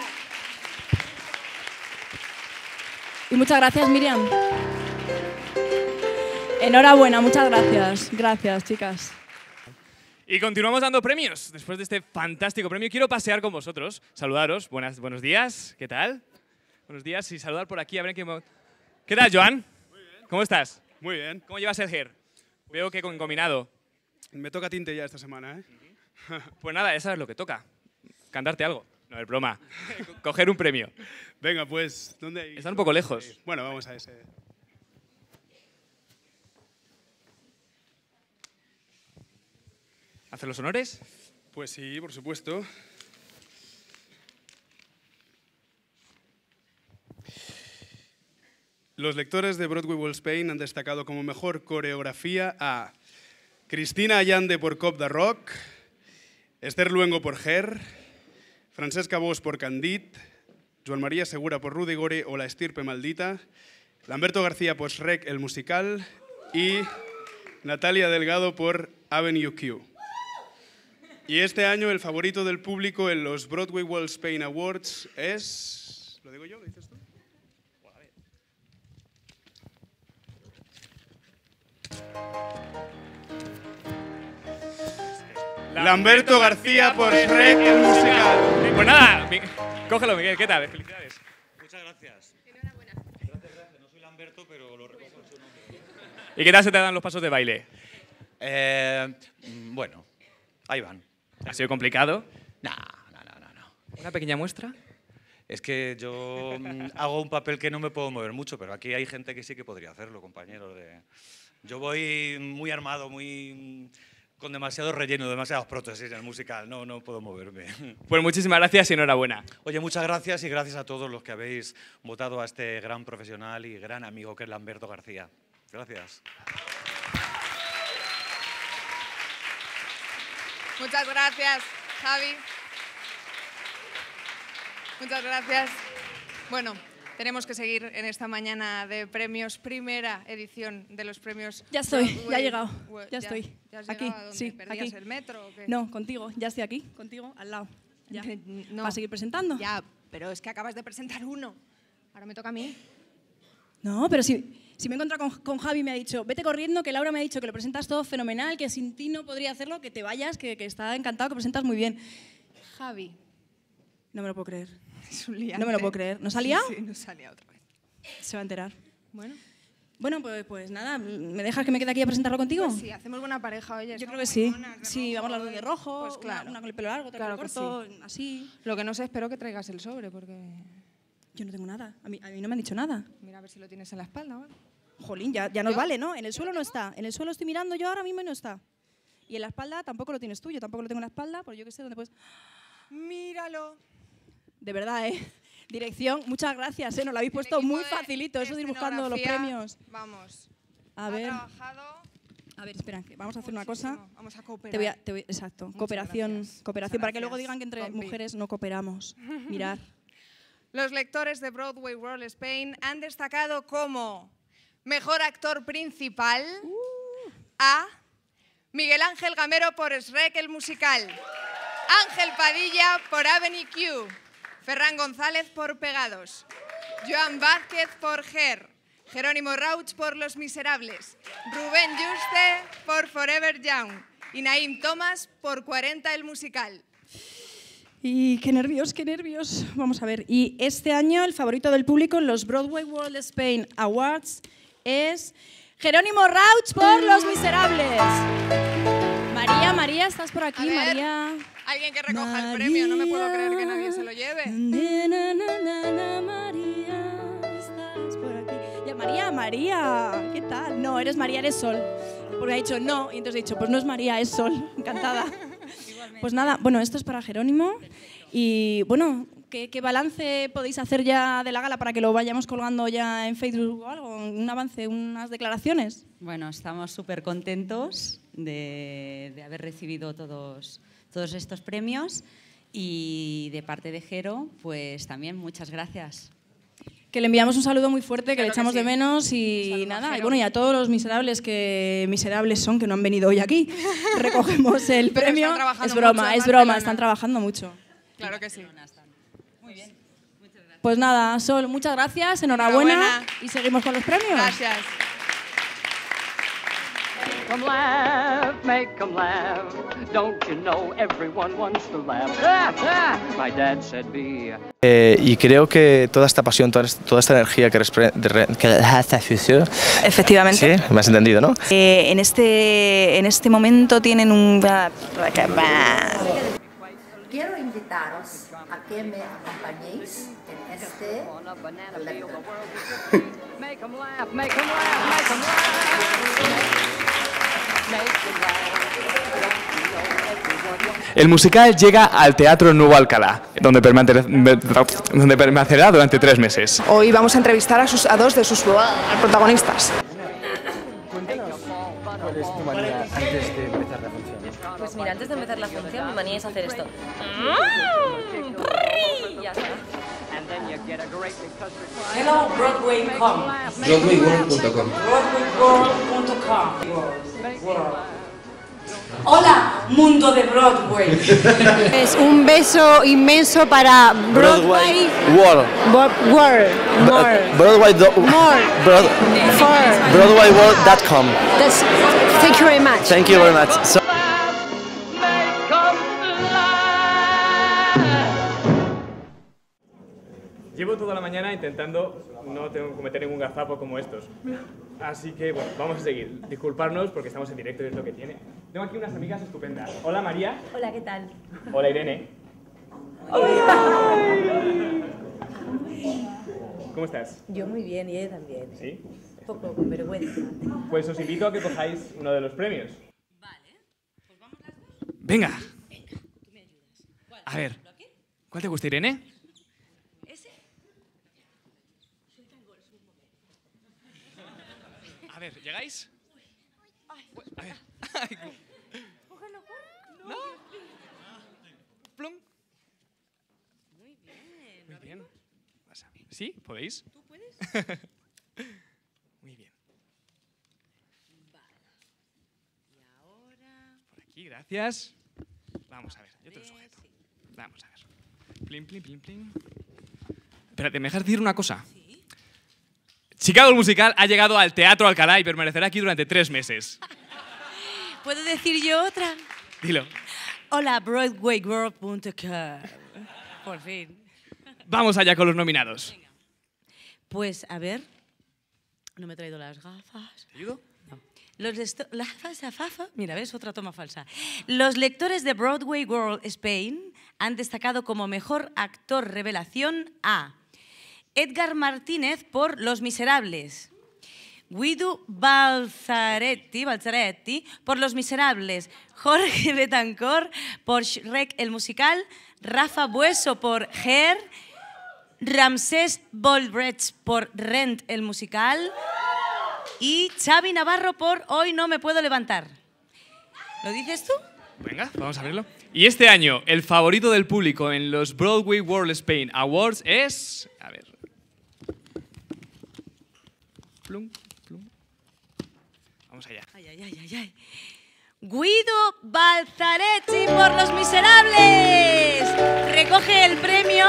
Y muchas gracias, Miriam. Enhorabuena, muchas gracias. Gracias, chicas. Y continuamos dando premios. Después de este fantástico premio, quiero pasear con vosotros, saludaros. Buenas, buenos días, ¿qué tal? Buenos días y saludar por aquí. A ver, ¿qué, ¿qué tal, Joan? Muy bien. ¿Cómo estás? Muy bien. ¿Cómo llevas el Her? Veo que con combinado. Me toca tinte ya esta semana, ¿eh? Pues nada, ya sabes lo que toca. Cantarte algo. No, es broma. Coger un premio. Venga, pues, ¿dónde hay? Están un poco lejos. Bueno, vamos a ese. ¿Hacer los honores? Pues sí, por supuesto. Los lectores de Broadway World Spain han destacado como mejor coreografía a... Cristina Allande por Cop de Rock, Esther Luengo por Her, Francesc Bos por Candid, Joan María Segura por Rudigore o La Estirpe Maldita, Lamberto García por Shrek el Musical y Natalia Delgado por Avenue Q. Y este año el favorito del público en los Broadway World Spain Awards es... ¿Lo digo yo? ¿Lo dices tú? Lamberto García por Shrek el Musical. Pues nada, cógelo, Miguel, ¿qué tal? Felicidades. Muchas gracias. Enhorabuena. Gracias, gracias. No soy Lamberto, pero lo reconozco en su nombre. ¿Y qué tal se te dan los pasos de baile? Eh, bueno, ahí van. ¿Ha sido complicado? No, no, no, no, no. ¿Una pequeña muestra? Es que yo hago un papel que no me puedo mover mucho, pero aquí hay gente que sí que podría hacerlo, compañeros. De... Yo voy muy armado, muy... con demasiado relleno, demasiadas prótesis en el musical. No, no puedo moverme. Pues muchísimas gracias y enhorabuena. Oye, muchas gracias y gracias a todos los que habéis votado a este gran profesional y gran amigo que es Lamberto García. Gracias. Muchas gracias, Javi. Muchas gracias. Bueno, tenemos que seguir en esta mañana de premios, primera edición de los premios... Ya estoy, ya he llegado, ya, ya estoy. ¿Ya has aquí, llegado a donde sí, perdías aquí. El metro o qué? No, contigo, ya estoy aquí, contigo, al lado. Ya. No. ¿Vas a seguir presentando? Ya, pero es que acabas de presentar uno, ahora me toca a mí. No, pero si, si me he encontrado con, con Javi me ha dicho, vete corriendo, que Laura me ha dicho que lo presentas todo fenomenal, que sin ti no podría hacerlo, que te vayas, que, que está encantado, que presentas muy bien. Javi. No me lo puedo creer. Es un liante. No me lo puedo creer. ¿Nos ha liado? Sí, sí, nos ha liado otra vez. Se va a enterar. Bueno. Bueno, pues, pues nada, ¿me dejas que me quede aquí a presentarlo contigo? Pues sí, hacemos buena pareja, oye. Yo creo que sí. Sí, vamos las dos de rojo, pues claro. Una, una con el pelo largo, otra claro con el corto, sí. Así. Lo que no sé, espero que traigas el sobre, porque... Yo no tengo nada. A mí, a mí no me han dicho nada. Mira a ver si lo tienes en la espalda, ¿vale? Jolín, ya, ya nos vale, ¿no? En el suelo no está. En el suelo estoy mirando yo ahora mismo y no está. Y en la espalda tampoco lo tienes tú. Yo tampoco lo tengo en la espalda, porque yo qué sé dónde puedes... Míralo. De verdad, ¿eh? Dirección, muchas gracias, ¿eh? Nos lo habéis puesto muy facilito, eso de ir buscando los premios. Vamos. A ver. A ver, espera, vamos a hacer una cosa. Vamos a cooperar. Te voy a, te voy, exacto, cooperación, cooperación, para que luego digan que entre mujeres no cooperamos. Mirad. Los lectores de Broadway World Spain han destacado como mejor actor principal uh. a Miguel Ángel Gamero por Shrek el Musical, Ángel Padilla por Avenue Q, Ferran González por Pegados, Joan Vázquez por Her, Jerónimo Rauch por Los Miserables, Rubén Yuste por Forever Young y Naim Tomás por cuarenta el musical. Y qué nervios, qué nervios. Vamos a ver. Y este año el favorito del público en los Broadway World Spain Awards es Jerónimo Rauch por Los Miserables. María, María, ¿estás por aquí? A ver, María. Alguien que recoja María, el premio, no me puedo creer que nadie se lo lleve. Na, na, na, na, María, ¿estás por aquí? Ya, María, María, ¿qué tal? No, eres María, eres Sol. Porque ha dicho no, y entonces he dicho, pues no es María, es Sol. Encantada. Pues nada, bueno, esto es para Jerónimo. Y bueno, ¿qué, ¿qué balance podéis hacer ya de la gala para que lo vayamos colgando ya en Facebook o algo? ¿Un avance, unas declaraciones? Bueno, estamos súper contentos de, de haber recibido todos, todos estos premios. Y de parte de Jero, pues también muchas gracias. Que le enviamos un saludo muy fuerte, que claro le echamos que sí. de menos y nada. Y bueno, y a todos los miserables que miserables son, que no han venido hoy aquí, recogemos el premio. Es broma, es broma, están trabajando mucho. Claro que sí. Muy bien. Muchas gracias. Pues nada, Sol, muchas gracias, enhorabuena, enhorabuena. Y seguimos con los premios. Gracias. Make 'em laugh, make 'em laugh. Don't you know everyone wants to laugh? Ah, ah, my dad said be. Eh, y creo que toda esta pasión, toda, toda esta energía que... que Efectivamente. Sí, me has entendido, ¿no? Eh, en, este, en este momento tienen un... Quiero invitaros a que me acompañéis en este... Make 'em laugh, make 'em laugh, make 'em laugh. Make 'em laugh. El musical llega al Teatro Nuevo Alcalá, donde permanecerá durante tres meses. Hoy vamos a entrevistar a, sus, a dos de sus protagonistas. Cuéntanos, ¿cuál es tu manía antes de empezar la función? Pues mira, antes de empezar la función, mi manía es hacer esto. Y ya está. Hello, Broadway punto com. Broadway world punto com. Broadway world punto com. Hola, mundo de Broadway. Es un beso inmenso para Broadway, Broadway World. World. World. Broadway do More. Broad Broadway world punto com. Thank you very much. Thank you very much. So llevo toda la mañana intentando no tengo que cometer ningún gazapo como estos. Así que, bueno, vamos a seguir. Disculparnos porque estamos en directo y es lo que tiene. Tengo aquí unas amigas estupendas. Hola, María. Hola, ¿qué tal? Hola, Irene. ¡Ay! ¿Cómo estás? Yo muy bien y ella también. ¿Sí? Un poco con vergüenza. Pues os invito a que cojáis uno de los premios. Vale. Pues vamos las dos. Venga. Venga, tú me ayudas. ¿Cuál? A ver. ¿Cuál te gusta, Irene? A ver, ¿llegáis? A ver. ¿No? Plum. Muy bien. Muy bien. ¿Sí? ¿Podéis? ¿Tú puedes? Muy bien. Vale. Y ahora... Por aquí, gracias. Vamos a ver, yo te lo sujeto. Vamos a ver. Plim, plim, plim, plim. Espérate, ¿me dejas decir una cosa? Sí. Chicago el musical ha llegado al Teatro Alcalá y permanecerá aquí durante tres meses. ¿Puedo decir yo otra? Dilo. Hola, Broadway World punto com. Por fin. Vamos allá con los nominados. Venga. Pues, a ver... No me he traído las gafas. ¿Te ayudo? No. Los la falsa fafa. Mira, ¿ves? Otra toma falsa. Los lectores de Broadway World Spain han destacado como mejor actor revelación a... Edgar Martínez por Los Miserables, Guido Balzaretti, Balzaretti por Los Miserables, Jorge Betancor por Shrek el musical, Rafa Bueso por Her, Ramsés Bolbrecht por Rent el musical y Xavi Navarro por Hoy no me puedo levantar. ¿Lo dices tú? Venga, vamos a verlo. Y este año el favorito del público en los Broadway World Spain Awards es... A ver. Plum, plum. Vamos allá. Ay, ay, ay, ay, ay. Guido Balzaretti por Los Miserables. Recoge el premio.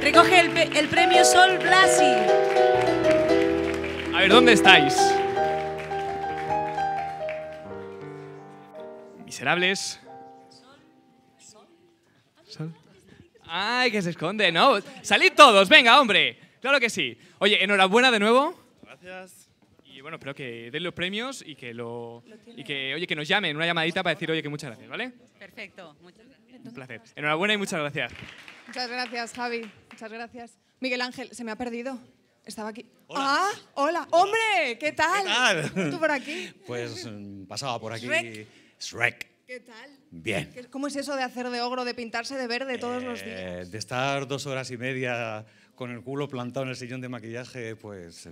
Recoge el, el premio Sol Blasi. A ver, ¿dónde estáis? Miserables. ¿Sol? Ay, que se esconde, ¿no? Salid todos, venga, hombre. Claro que sí. Oye, enhorabuena de nuevo. Gracias. Y bueno, espero que den los premios y que lo, lo y que, oye, que nos llamen, una llamadita para decir, oye, que muchas gracias, ¿vale? Perfecto. Muchas gracias. Un placer. Enhorabuena y muchas gracias. Muchas gracias, Javi. Muchas gracias. Miguel Ángel, se me ha perdido. Estaba aquí. Hola. ¡Ah! ¡Hola! Hola. ¡Hombre! ¿Qué tal? ¿Qué tal? ¿Tú por aquí? Pues pasaba por aquí. Shrek. Shrek. ¿Qué tal? Bien. ¿Cómo es eso de hacer de ogro, de pintarse de verde todos eh, los días? De estar dos horas y media con el culo plantado en el sillón de maquillaje, pues...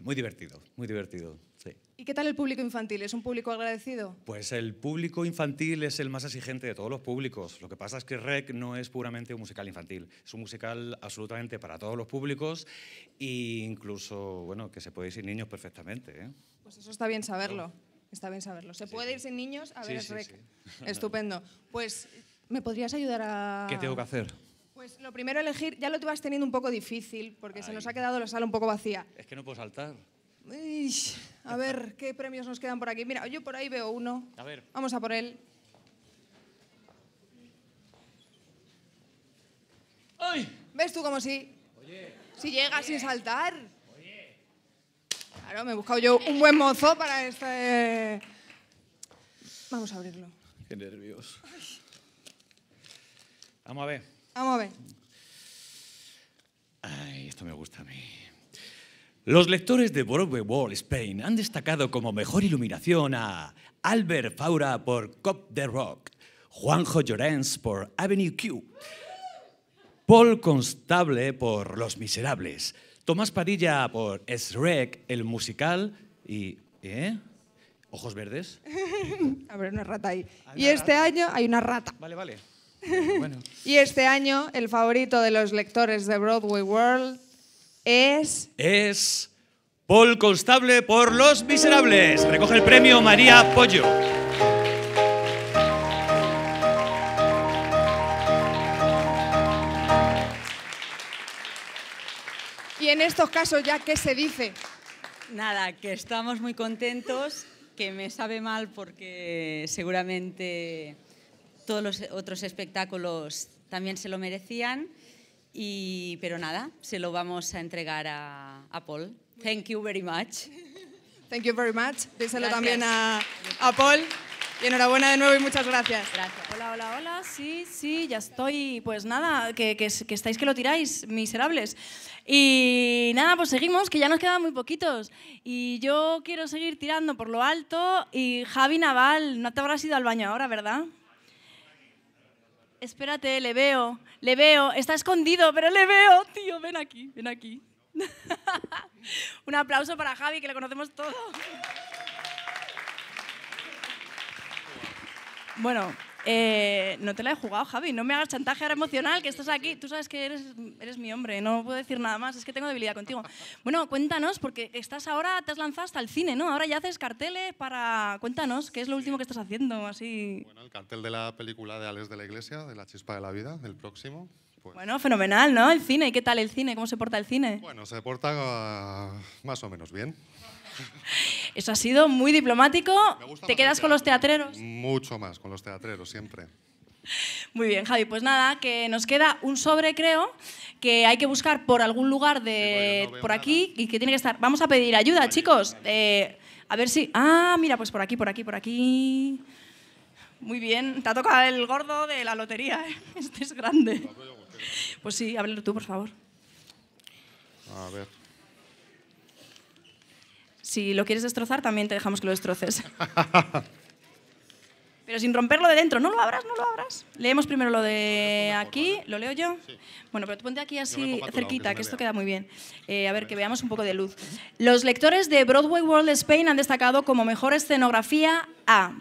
Muy divertido, muy divertido, sí. ¿Y qué tal el público infantil? ¿Es un público agradecido? Pues el público infantil es el más exigente de todos los públicos. Lo que pasa es que Rec no es puramente un musical infantil. Es un musical absolutamente para todos los públicos e incluso, bueno, que se puede ir sin niños perfectamente, ¿eh? Pues eso está bien saberlo, está bien saberlo. Se sí, puede ir sin niños a ver sí, sí, Rec. Sí. Estupendo. Pues, ¿me podrías ayudar a...? ¿Qué tengo que hacer? Pues lo primero elegir, ya lo te vas teniendo un poco difícil, porque Ay. se nos ha quedado la sala un poco vacía. Es que no puedo saltar. Uy, a ver, ¿qué premios nos quedan por aquí? Mira, yo por ahí veo uno. A ver. Vamos a por él. ¡Ay! ¿Ves tú como si? Oye. Si llega Oye. sin saltar. Oye. Claro, me he buscado yo un buen mozo para este... Vamos a abrirlo. Qué nervios. Ay. Vamos a ver. Vamos a ver. Ay, esto me gusta a mí. Los lectores de Broadway World Spain han destacado como mejor iluminación a Albert Faura por Cop de Rock, Juanjo Llorens por Avenue Q, Paul Constable por Los Miserables, Tomás Padilla por Esrec, el musical y... ¿eh? ¿Ojos verdes? A ver, una rata ahí. Y este rata? año hay una rata. Vale, vale. Bueno. Y este año el favorito de los lectores de Broadway World es... Es Paul Constable por Los Miserables. Recoge el premio María Pollo. Y en estos casos ya, ¿qué se dice? Nada, que estamos muy contentos, que me sabe mal porque seguramente... Todos los otros espectáculos también se lo merecían, y, pero nada, se lo vamos a entregar a, a Paul. Thank you very much. Thank you very much. Díselo también a, a Paul. Y enhorabuena de nuevo y muchas gracias. Gracias. Hola, hola, hola. Sí, sí, ya estoy. Pues nada, que, que, que estáis que lo tiráis, miserables. Y nada, pues seguimos, que ya nos quedan muy poquitos. Y yo quiero seguir tirando por lo alto. Y Javi Naval, no te habrás ido al baño ahora, ¿verdad? Espérate, le veo, le veo, está escondido, pero le veo. Tío, ven aquí, ven aquí. Un aplauso para Javi, que lo conocemos todo. Bueno, eh, no te la he jugado, Javi, no me hagas chantaje ahora emocional, que estás aquí. Tú sabes que eres, eres mi hombre, no puedo decir nada más, es que tengo debilidad contigo. Bueno, cuéntanos, porque estás ahora, te has lanzado hasta el cine, ¿no? Ahora ya haces carteles para... Cuéntanos, ¿qué es lo último que estás haciendo? Así... Bueno, el cartel de la película de Alex de la Iglesia, de La Chispa de la Vida, del próximo. Pues... Bueno, fenomenal, ¿no? El cine, ¿y qué tal el cine? ¿Cómo se porta el cine? Bueno, se porta uh, más o menos bien. Eso ha sido muy diplomático. ¿Te quedas con los teatreros? Mucho más, con los teatreros, siempre. Muy bien, Javi. Pues nada, que nos queda un sobre, creo, que hay que buscar por algún lugar de sí, no por aquí nada. Y que tiene que estar... Vamos a pedir ayuda, vale, chicos. Vale. Eh, a ver si... Ah, mira, pues por aquí, por aquí, por aquí... Muy bien. Te ha tocado el gordo de la lotería, ¿eh? Este es grande. Pues sí, ábrelo tú, por favor. A ver... Si lo quieres destrozar, también te dejamos que lo destroces. Pero sin romperlo de dentro. No lo abras, no lo abras. Leemos primero lo de aquí. ¿Lo leo yo? Sí. Bueno, pero tú ponte aquí así cerquita, lado, que, que esto queda muy bien. Eh, a ver, que veamos un poco de luz. Los lectores de Broadway World Spain han destacado como mejor escenografía a...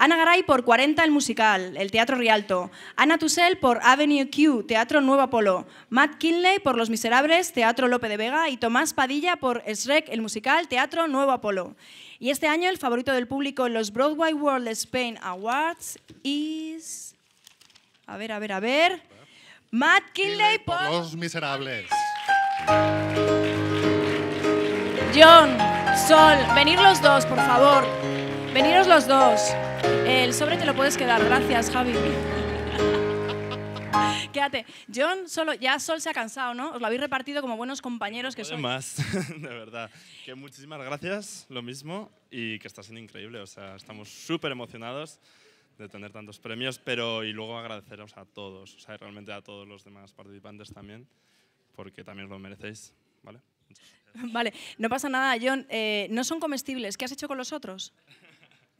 Ana Garay por cuarenta, el musical, el Teatro Rialto. Ana Tussell por Avenue Q, Teatro Nuevo Apolo. Matt Kinley por Los Miserables, Teatro Lope de Vega. Y Tomás Padilla por Shrek, el musical, Teatro Nuevo Apolo. Y este año el favorito del público en los Broadway World Spain Awards es... A ver, a ver, a ver... Matt Kinley por... por Los Miserables. John, Sol, venid los dos, por favor. Veniros los dos. El sobre te lo puedes quedar. Gracias, Javi. Quédate. John, solo, ya Sol se ha cansado, ¿no? Os lo habéis repartido como buenos compañeros que sois. Más, de verdad. Que muchísimas gracias, lo mismo, y que está siendo increíble. O sea, estamos súper emocionados de tener tantos premios, pero y luego agradeceros a todos, o sea, realmente a todos los demás participantes también, porque también os lo merecéis, ¿vale? Vale, no pasa nada, John. Eh, no son comestibles. ¿Qué has hecho con los otros?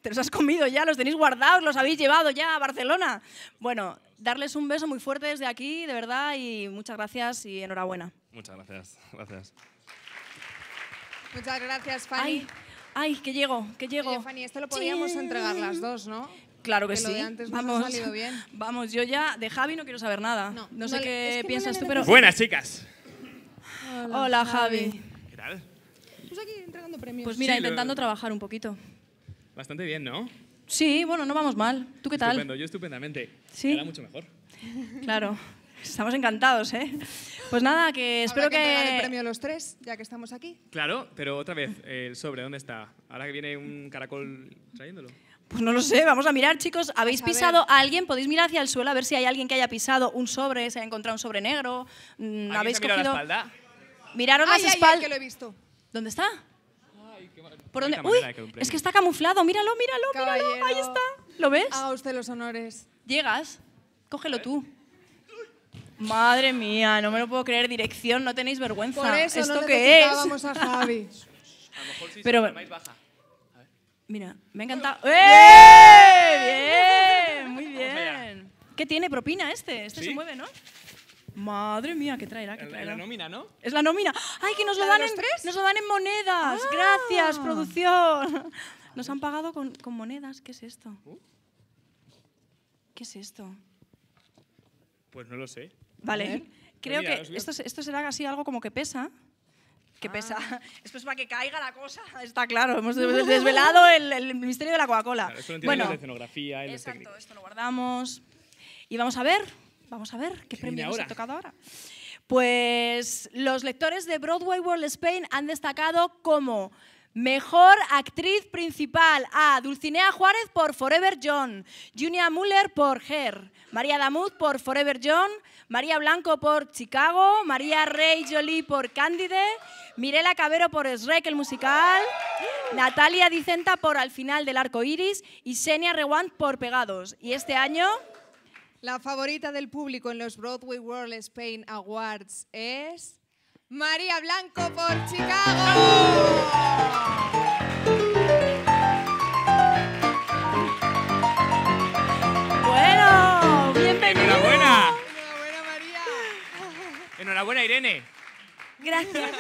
¿Te los has comido ya? ¿Los tenéis guardados? ¿Los habéis llevado ya a Barcelona? Bueno, darles un beso muy fuerte desde aquí, de verdad, y muchas gracias y enhorabuena. Muchas gracias, gracias. Muchas gracias, Fanny. Ay, ay, que llego, que llego. Oye, Fanny, esto lo podíamos sí. entregar las dos, ¿no? Claro que, que sí. Lo de antes vamos, nos ha salido bien. Vamos, yo ya de Javi no quiero saber nada. No, no sé no, qué piensas no tú, pero... Buenas, chicas. Hola, Hola Javi. Javi. ¿Qué tal? Pues aquí entregando premios. Pues mira, sí, intentando lo... trabajar un poquito. Bastante bien, ¿no? Sí, bueno, no vamos mal. ¿Tú qué tal? Estupendo, yo estupendamente. Sí. Era mucho mejor. Claro, estamos encantados, ¿eh? Pues nada, que espero Habrá que... que entregar el premio a los tres, ya que estamos aquí. Claro, pero otra vez, el sobre, ¿dónde está? Ahora que viene un caracol trayéndolo. Pues no lo sé, vamos a mirar, chicos. ¿Habéis pisado a alguien? Podéis mirar hacia el suelo a ver si hay alguien que haya pisado un sobre, se haya encontrado un sobre negro. ¿Habéis cogido? ¿Miraron la espalda? Miraron las espaldas. Que lo he visto. ¿Dónde está? ¿Por dónde? Uy, es que está camuflado. Míralo, míralo, Caballero, míralo. Ahí está. ¿Lo ves? Haga usted los honores. Llegas, cógelo tú. Madre mía, no me lo puedo creer. Dirección, no tenéis vergüenza. Por eso ¿Esto no qué es? Vamos a Javi. A lo mejor sí Pero, se llamáis baja. A ver. Mira, me ha encantado. ¡Eh! Bien, muy bien. ¿Qué tiene propina este? Este ¿Sí? se mueve, ¿no? Madre mía, ¿qué traerá? ¿Qué traerá? Es la nómina, ¿no? Es la nómina. ¡Ay, que nos lo dan en, nos lo dan en monedas! Ah. ¡Gracias, producción! Nos han pagado con, con monedas. ¿Qué es esto? ¿Qué es esto? Pues no lo sé. Vale, creo Mira, que esto, esto será así algo como que pesa. Que ah. pesa. Esto es para que caiga la cosa. Está claro, hemos desvelado el, el misterio de la Coca-Cola. Claro, esto no tiene bueno, la escenografía. El exacto, técnico. Esto lo guardamos. Y vamos a ver... Vamos a ver qué premio nos ha tocado ahora. Pues los lectores de Broadway World Spain han destacado como mejor actriz principal a Dulcinea Juárez por Forever John, Junia Müller por Her, María Damut por Forever John, María Blanco por Chicago, María Rey Jolie por Cándide, Mirela Cabero por Esrec el musical, Natalia Dicenta por Al final del arco iris y Xenia Reguant por Pegados. Y este año... La favorita del público en los Broadway World Spain Awards es... ¡María Blanco por Chicago! ¡Bueno! ¡Bienvenida! ¡Enhorabuena! ¡Enhorabuena, María! ¡Enhorabuena, Irene! Gracias.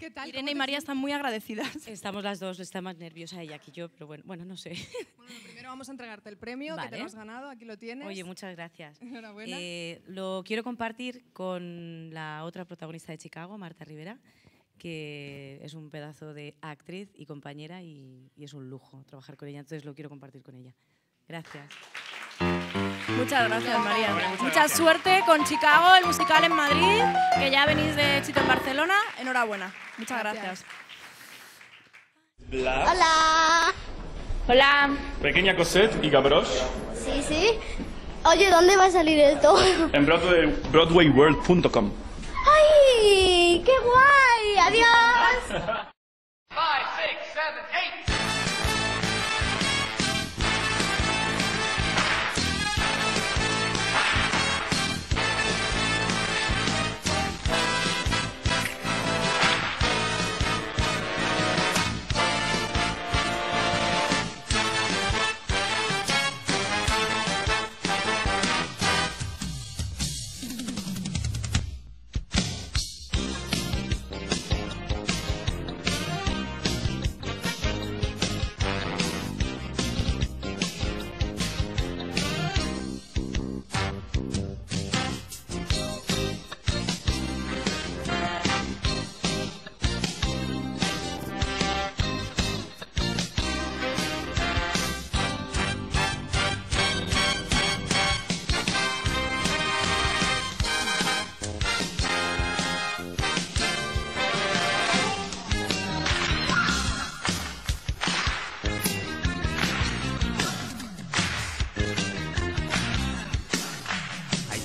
¿Qué tal? Irene y María están muy agradecidas. Estamos las dos, está más nerviosa ella que yo, pero bueno, bueno no sé. Bueno, primero vamos a entregarte el premio vale. que te lo has ganado, aquí lo tienes. Oye, muchas gracias. Enhorabuena. Eh, lo quiero compartir con la otra protagonista de Chicago, Marta Rivera, que es un pedazo de actriz y compañera y, y es un lujo trabajar con ella, entonces lo quiero compartir con ella. Gracias. Muchas gracias, María. Muchas Mucha gracias. Suerte con Chicago, el musical en Madrid, que ya venís de éxito en Barcelona. Enhorabuena. Muchas gracias. gracias. Hola. Hola. Pequeña Cosette y Gavroche. Sí, sí. Oye, ¿dónde va a salir esto? En Broadway World punto com. ¡Ay! ¡Qué guay! ¡Adiós! five, six, seven, eight.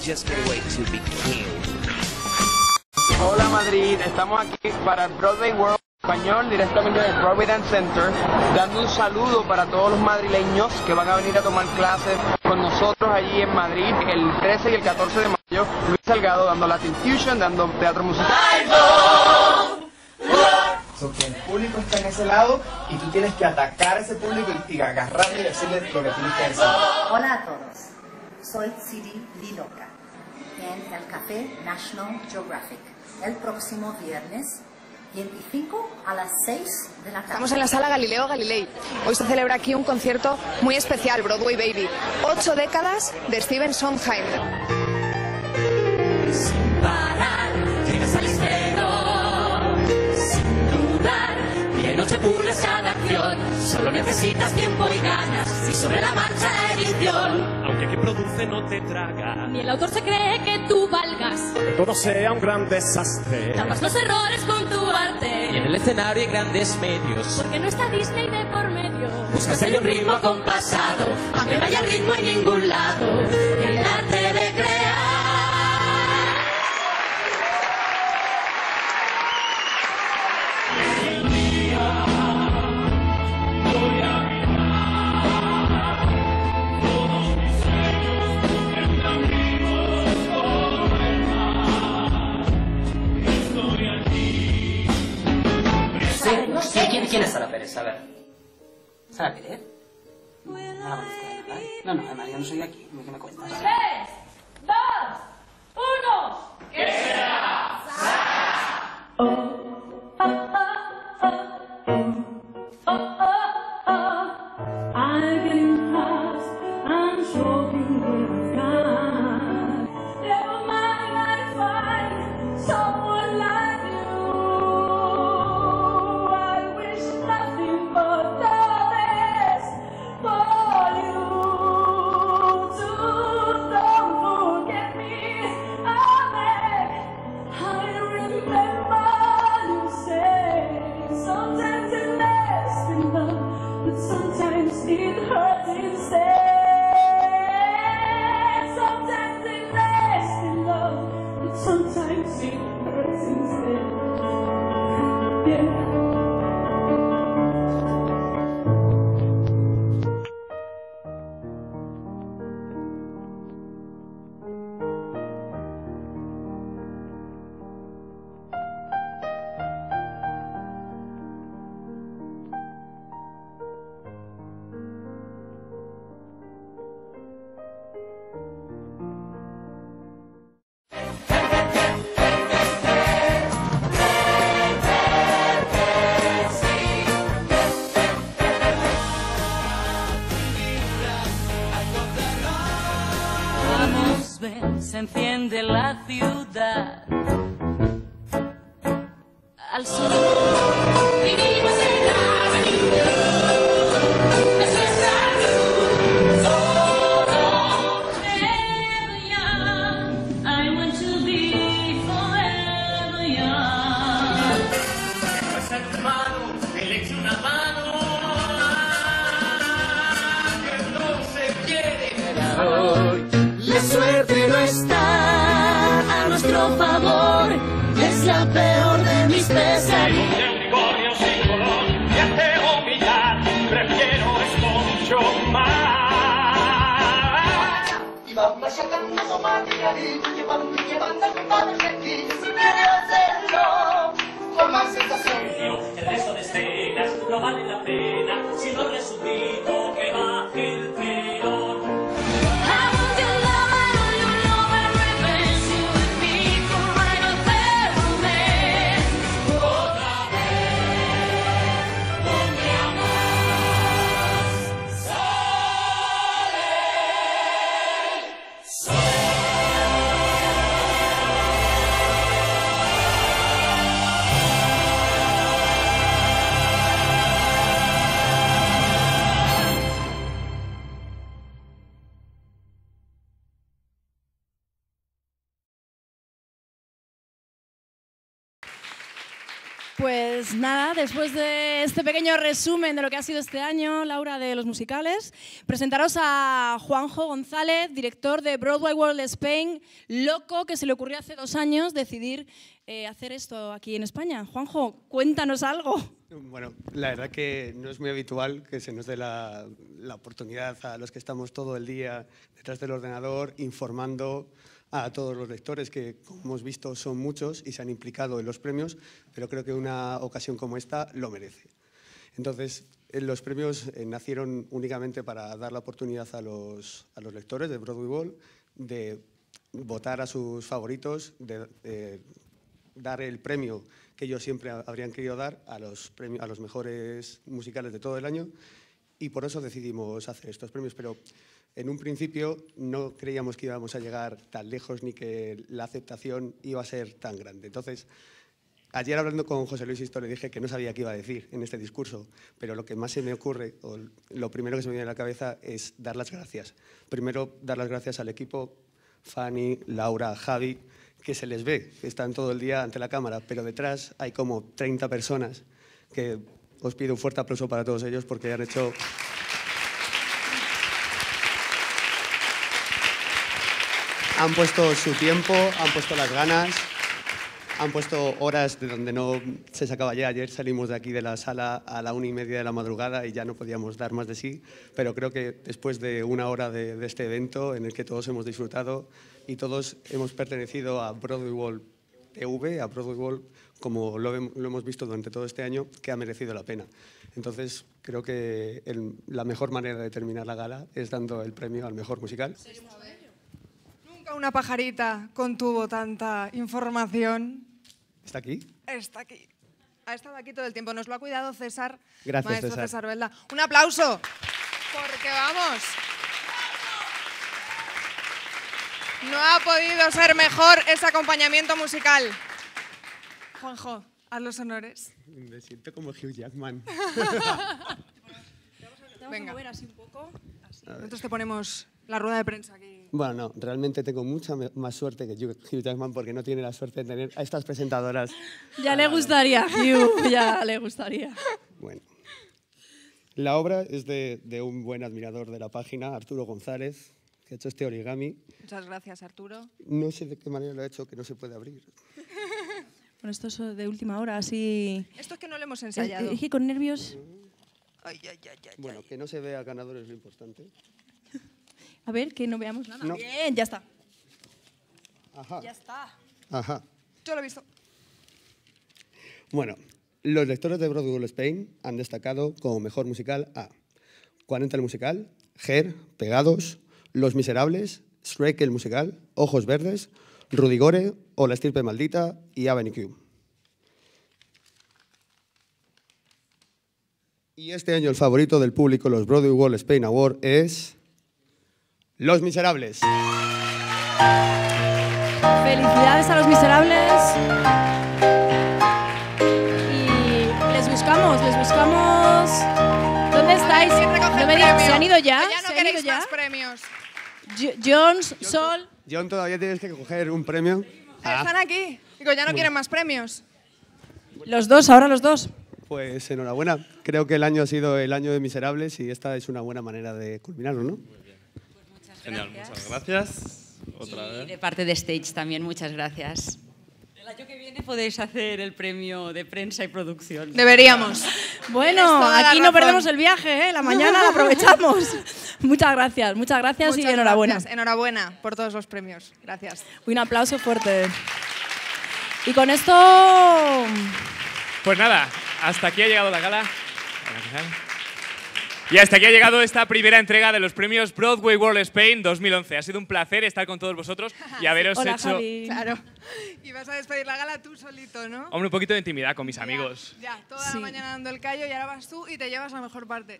just a way to be king. Hola Madrid, estamos aquí para el Broadway World Español, directamente del Broadway Dance Center, dando un saludo para todos los madrileños que van a venir a tomar clases con nosotros allí en Madrid el trece y el catorce de mayo. Luis Salgado dando Latin Fusion, dando teatro musical. So que el público está en ese lado y tú tienes que atacar a ese público y agarrarle y decirle lo que tienes que decir. Hola a todos, soy Siri Liloca en el Café National Geographic el próximo viernes veinticinco a las seis de la tarde. Estamos en la sala Galileo Galilei. Hoy se celebra aquí un concierto muy especial, Broadway Baby. Ocho décadas de Stephen Sondheim. Sin parar, llegas al estreno. Sin dudar, bien o te pules a la acción. Solo necesitas tiempo y ganas. Y sobre la marcha la edición. Aunque que produce no te traga. Ni el autor se cree que tú valgas. Que todo sea un gran desastre. Tapas los errores con tu y en el escenario hay grandes medios, porque no está Disney de por medio. Buscas ahí un ritmo acompasado, aunque no haya ritmo en ningún lado. El arte de crear. El día voy a gritar, todos mis sueños están vivos por el mar. Estoy aquí. No sé quién, quién es Sara Pérez, ¿sabes? ¿Sara Pérez? No la conozco, ¿vale? No, no, además yo no soy de aquí, ¿qué me cuentas? ¡Tres, dos, uno! ¿Qué será? ¡Sara! Oh, oh, oh, oh, oh, oh, I'm getting lost, I'm choking with God. Never mind, I'll find someone like Pues nada, después de este pequeño resumen de lo que ha sido este año, Laura, de los musicales, presentaros a Juanjo González, director de Broadway World Spain, loco que se le ocurrió hace dos años decidir eh, hacer esto aquí en España. Juanjo, cuéntanos algo. Bueno, la verdad que no es muy habitual que se nos dé la, la oportunidad a los que estamos todo el día detrás del ordenador informando a todos los lectores, que como hemos visto son muchos y se han implicado en los premios, pero creo que una ocasión como esta lo merece. Entonces, los premios nacieron únicamente para dar la oportunidad a los, a los lectores de Broadway World de votar a sus favoritos, de eh, dar el premio que ellos siempre habrían querido dar a los, premios, a los mejores musicales de todo el año, y por eso decidimos hacer estos premios. Pero en un principio no creíamos que íbamos a llegar tan lejos ni que la aceptación iba a ser tan grande. Entonces, ayer hablando con José Luis Histo le dije que no sabía qué iba a decir en este discurso, pero lo que más se me ocurre, o lo primero que se me viene a la cabeza, es dar las gracias. Primero, dar las gracias al equipo, Fanny, Laura, Javi, que se les ve, están todo el día ante la cámara, pero detrás hay como treinta personas que os pido un fuerte aplauso para todos ellos porque han hecho... Han puesto su tiempo, han puesto las ganas, han puesto horas de donde no se sacaba ya. Ayer salimos de aquí de la sala a la una y media de la madrugada y ya no podíamos dar más de sí, pero creo que después de una hora de, de este evento en el que todos hemos disfrutado y todos hemos pertenecido a Broadway World T V, a Broadway World, como lo, lo hemos visto durante todo este año, que ha merecido la pena. Entonces, creo que el, la mejor manera de terminar la gala es dando el premio al mejor musical. Una pajarita contuvo tanta información. ¿Está aquí? Está aquí. Ha estado aquí todo el tiempo. Nos lo ha cuidado César. Gracias, maestro César. César Belda. Un aplauso, porque vamos. No ha podido ser mejor ese acompañamiento musical. Juanjo, haz los honores. Me siento como Hugh Jackman. Te vamos a mover así un poco. Así. Nosotros te ponemos la rueda de prensa aquí. Bueno, no, realmente tengo mucha más suerte que Hugh Jackman porque no tiene la suerte de tener a estas presentadoras. Ya le gustaría, Hugh, ya le gustaría. Bueno, la obra es de, de un buen admirador de la página, Arturo González, que ha hecho este origami. Muchas gracias, Arturo. No sé de qué manera lo ha hecho, que no se puede abrir. Bueno, esto es de última hora, así... Esto es que no lo hemos ensayado. Dije con nervios... Ay, ay, ay, ay, bueno, ay. Que no se vea ganador es lo importante. A ver, que no veamos nada. No. Bien, ya está. Ajá. Ya está. Ajá. Yo lo he visto. Bueno, los lectores de Broadway World Spain han destacado como mejor musical a cuarenta el musical, Her, Pegados, Los Miserables, Shrek el musical, Ojos Verdes, Rudigore o La Estirpe Maldita y Avenue Q. Y este año el favorito del público los Broadway World Spain Award es... Los Miserables. Felicidades a Los Miserables. Y les buscamos, les buscamos. ¿Dónde estáis? No me digas, ¿se han ido ya? Ya no queréis más premios. Jones, Sol. John, todavía tienes que coger un premio. Ah. Están aquí. Digo, ya no quieren más premios. Los dos, ahora los dos. Pues enhorabuena. Creo que el año ha sido el año de Miserables y esta es una buena manera de culminarlo, ¿no? Genial, muchas gracias. Otra vez. Y de parte de Stage también, muchas gracias. El año que viene podéis hacer el premio de prensa y producción. Deberíamos. Bueno, aquí no perdemos el viaje, ¿eh? La mañana la aprovechamos. Muchas gracias, muchas gracias y enhorabuena. Enhorabuena por todos los premios. Gracias. Un aplauso fuerte. Y con esto... Pues nada, hasta aquí ha llegado la gala. Y hasta aquí ha llegado esta primera entrega de los premios Broadway World Spain dos mil once. Ha sido un placer estar con todos vosotros y haberos Hola, hecho... Javi. Claro. Y vas a despedir la gala tú solito, ¿no? Hombre, un poquito de intimidad con mis ya, amigos. Ya, toda sí. la mañana dando el callo y ahora vas tú y te llevas la mejor parte.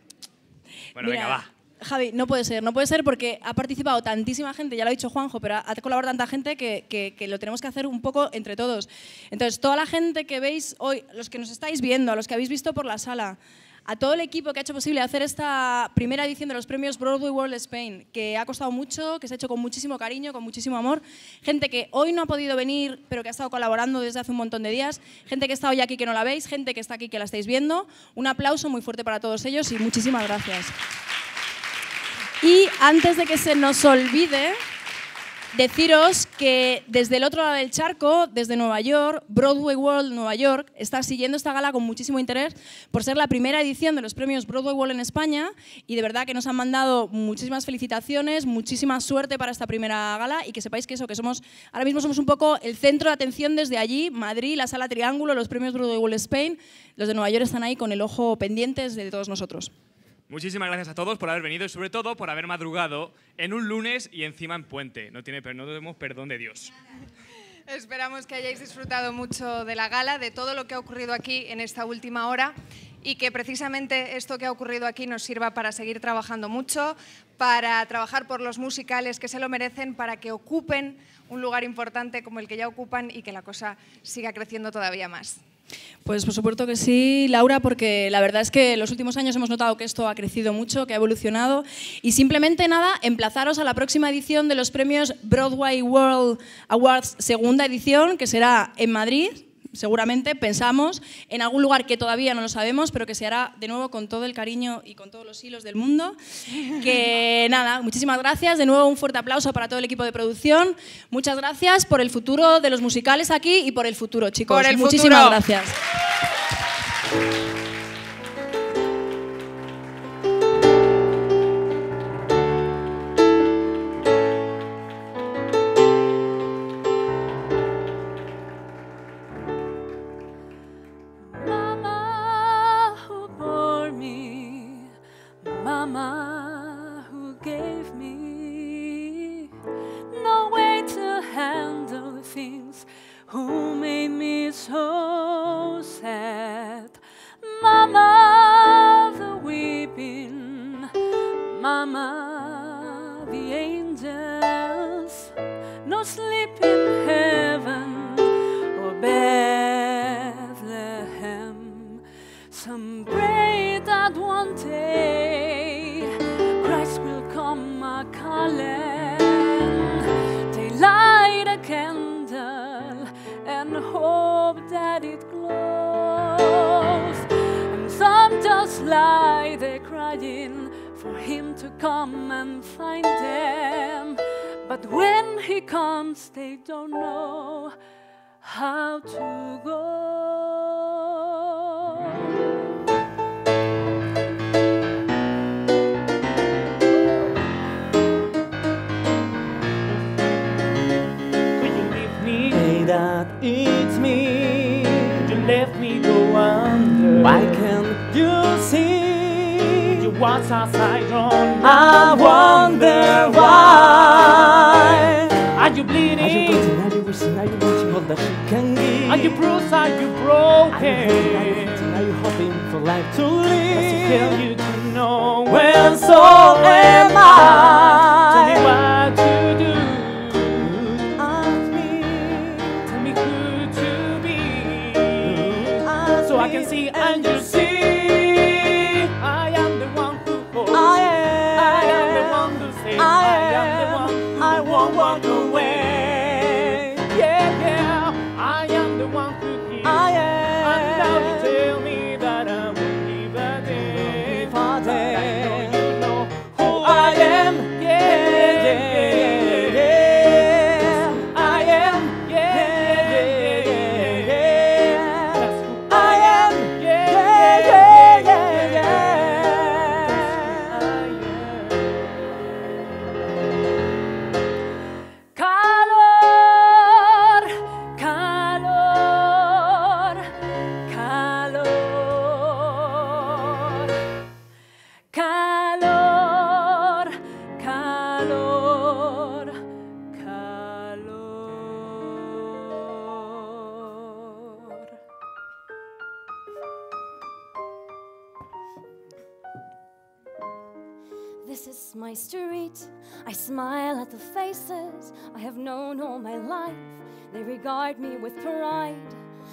Bueno, Mira, venga, va. Javi, no puede ser, no puede ser porque ha participado tantísima gente, ya lo ha dicho Juanjo, pero ha colaborado tanta gente que, que, que lo tenemos que hacer un poco entre todos. Entonces, toda la gente que veis hoy, los que nos estáis viendo, a los que habéis visto por la sala... a todo el equipo que ha hecho posible hacer esta primera edición de los premios Broadway World Spain, que ha costado mucho, que se ha hecho con muchísimo cariño, con muchísimo amor, gente que hoy no ha podido venir pero que ha estado colaborando desde hace un montón de días, gente que ha estado ya aquí que no la veis, gente que está aquí que la estáis viendo. Un aplauso muy fuerte para todos ellos y muchísimas gracias. Y antes de que se nos olvide, deciros que desde el otro lado del charco, desde Nueva York, Broadway World Nueva York está siguiendo esta gala con muchísimo interés por ser la primera edición de los premios Broadway World en España, y de verdad que nos han mandado muchísimas felicitaciones, muchísima suerte para esta primera gala, y que sepáis que eso, que somos, ahora mismo somos un poco el centro de atención desde allí, Madrid, la Sala Triángulo, los premios Broadway World Spain, los de Nueva York están ahí con el ojo pendientes de todos nosotros. Muchísimas gracias a todos por haber venido y sobre todo por haber madrugado en un lunes y encima en puente. No tiene, no tenemos perdón de Dios. Esperamos que hayáis disfrutado mucho de la gala, de todo lo que ha ocurrido aquí en esta última hora, y que precisamente esto que ha ocurrido aquí nos sirva para seguir trabajando mucho, para trabajar por los musicales que se lo merecen, para que ocupen un lugar importante como el que ya ocupan y que la cosa siga creciendo todavía más. Pues por supuesto que sí, Laura, porque la verdad es que en los últimos años hemos notado que esto ha crecido mucho, que ha evolucionado, y simplemente nada, emplazaros a la próxima edición de los premios Broadway World Awards segunda edición, que será en Madrid, seguramente, pensamos, en algún lugar que todavía no lo sabemos, pero que se hará de nuevo con todo el cariño y con todos los hilos del mundo. Que nada, muchísimas gracias, de nuevo un fuerte aplauso para todo el equipo de producción, muchas gracias por el futuro de los musicales aquí y por el futuro, chicos. Por el muchísimas futuro. Gracias.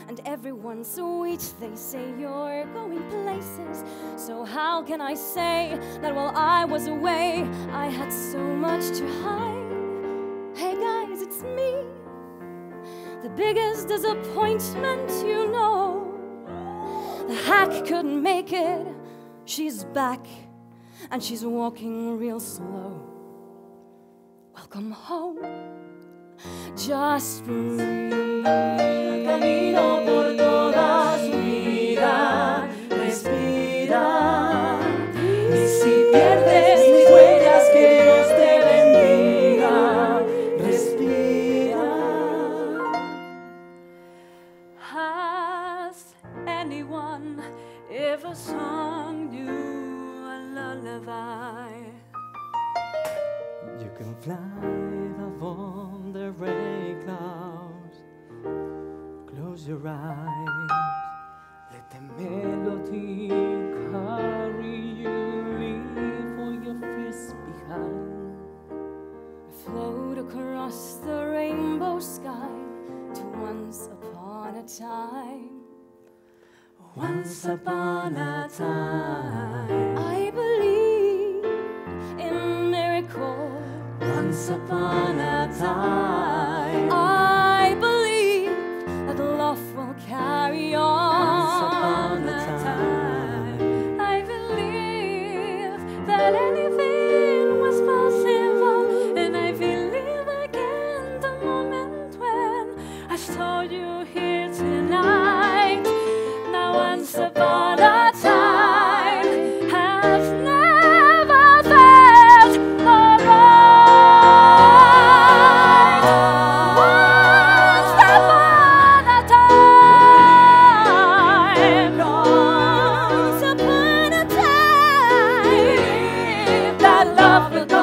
and everyone's sweet. They say you're going places, so how can I say that while I was away I had so much to hide? Hey guys, it's me, the biggest disappointment you know. The hack couldn't make it, she's back, and she's walking real slow. Welcome home. Just for me. Camino por toda su vida. Respira. Y si pierdes mis huellas, que Dios te bendiga. Respira. Has anyone ever sung you a lullaby? You can fly above the rain clouds, close your eyes, let the melody carry you, leave all your fears behind. Float across the rainbow sky to once upon a time. Once upon a time, I believe in miracles. Once upon a time, I believe that love will carry on. Once upon a time, I believe that anything was possible, and I believe again the moment when I saw you here tonight. Now once upon a time. That love will go.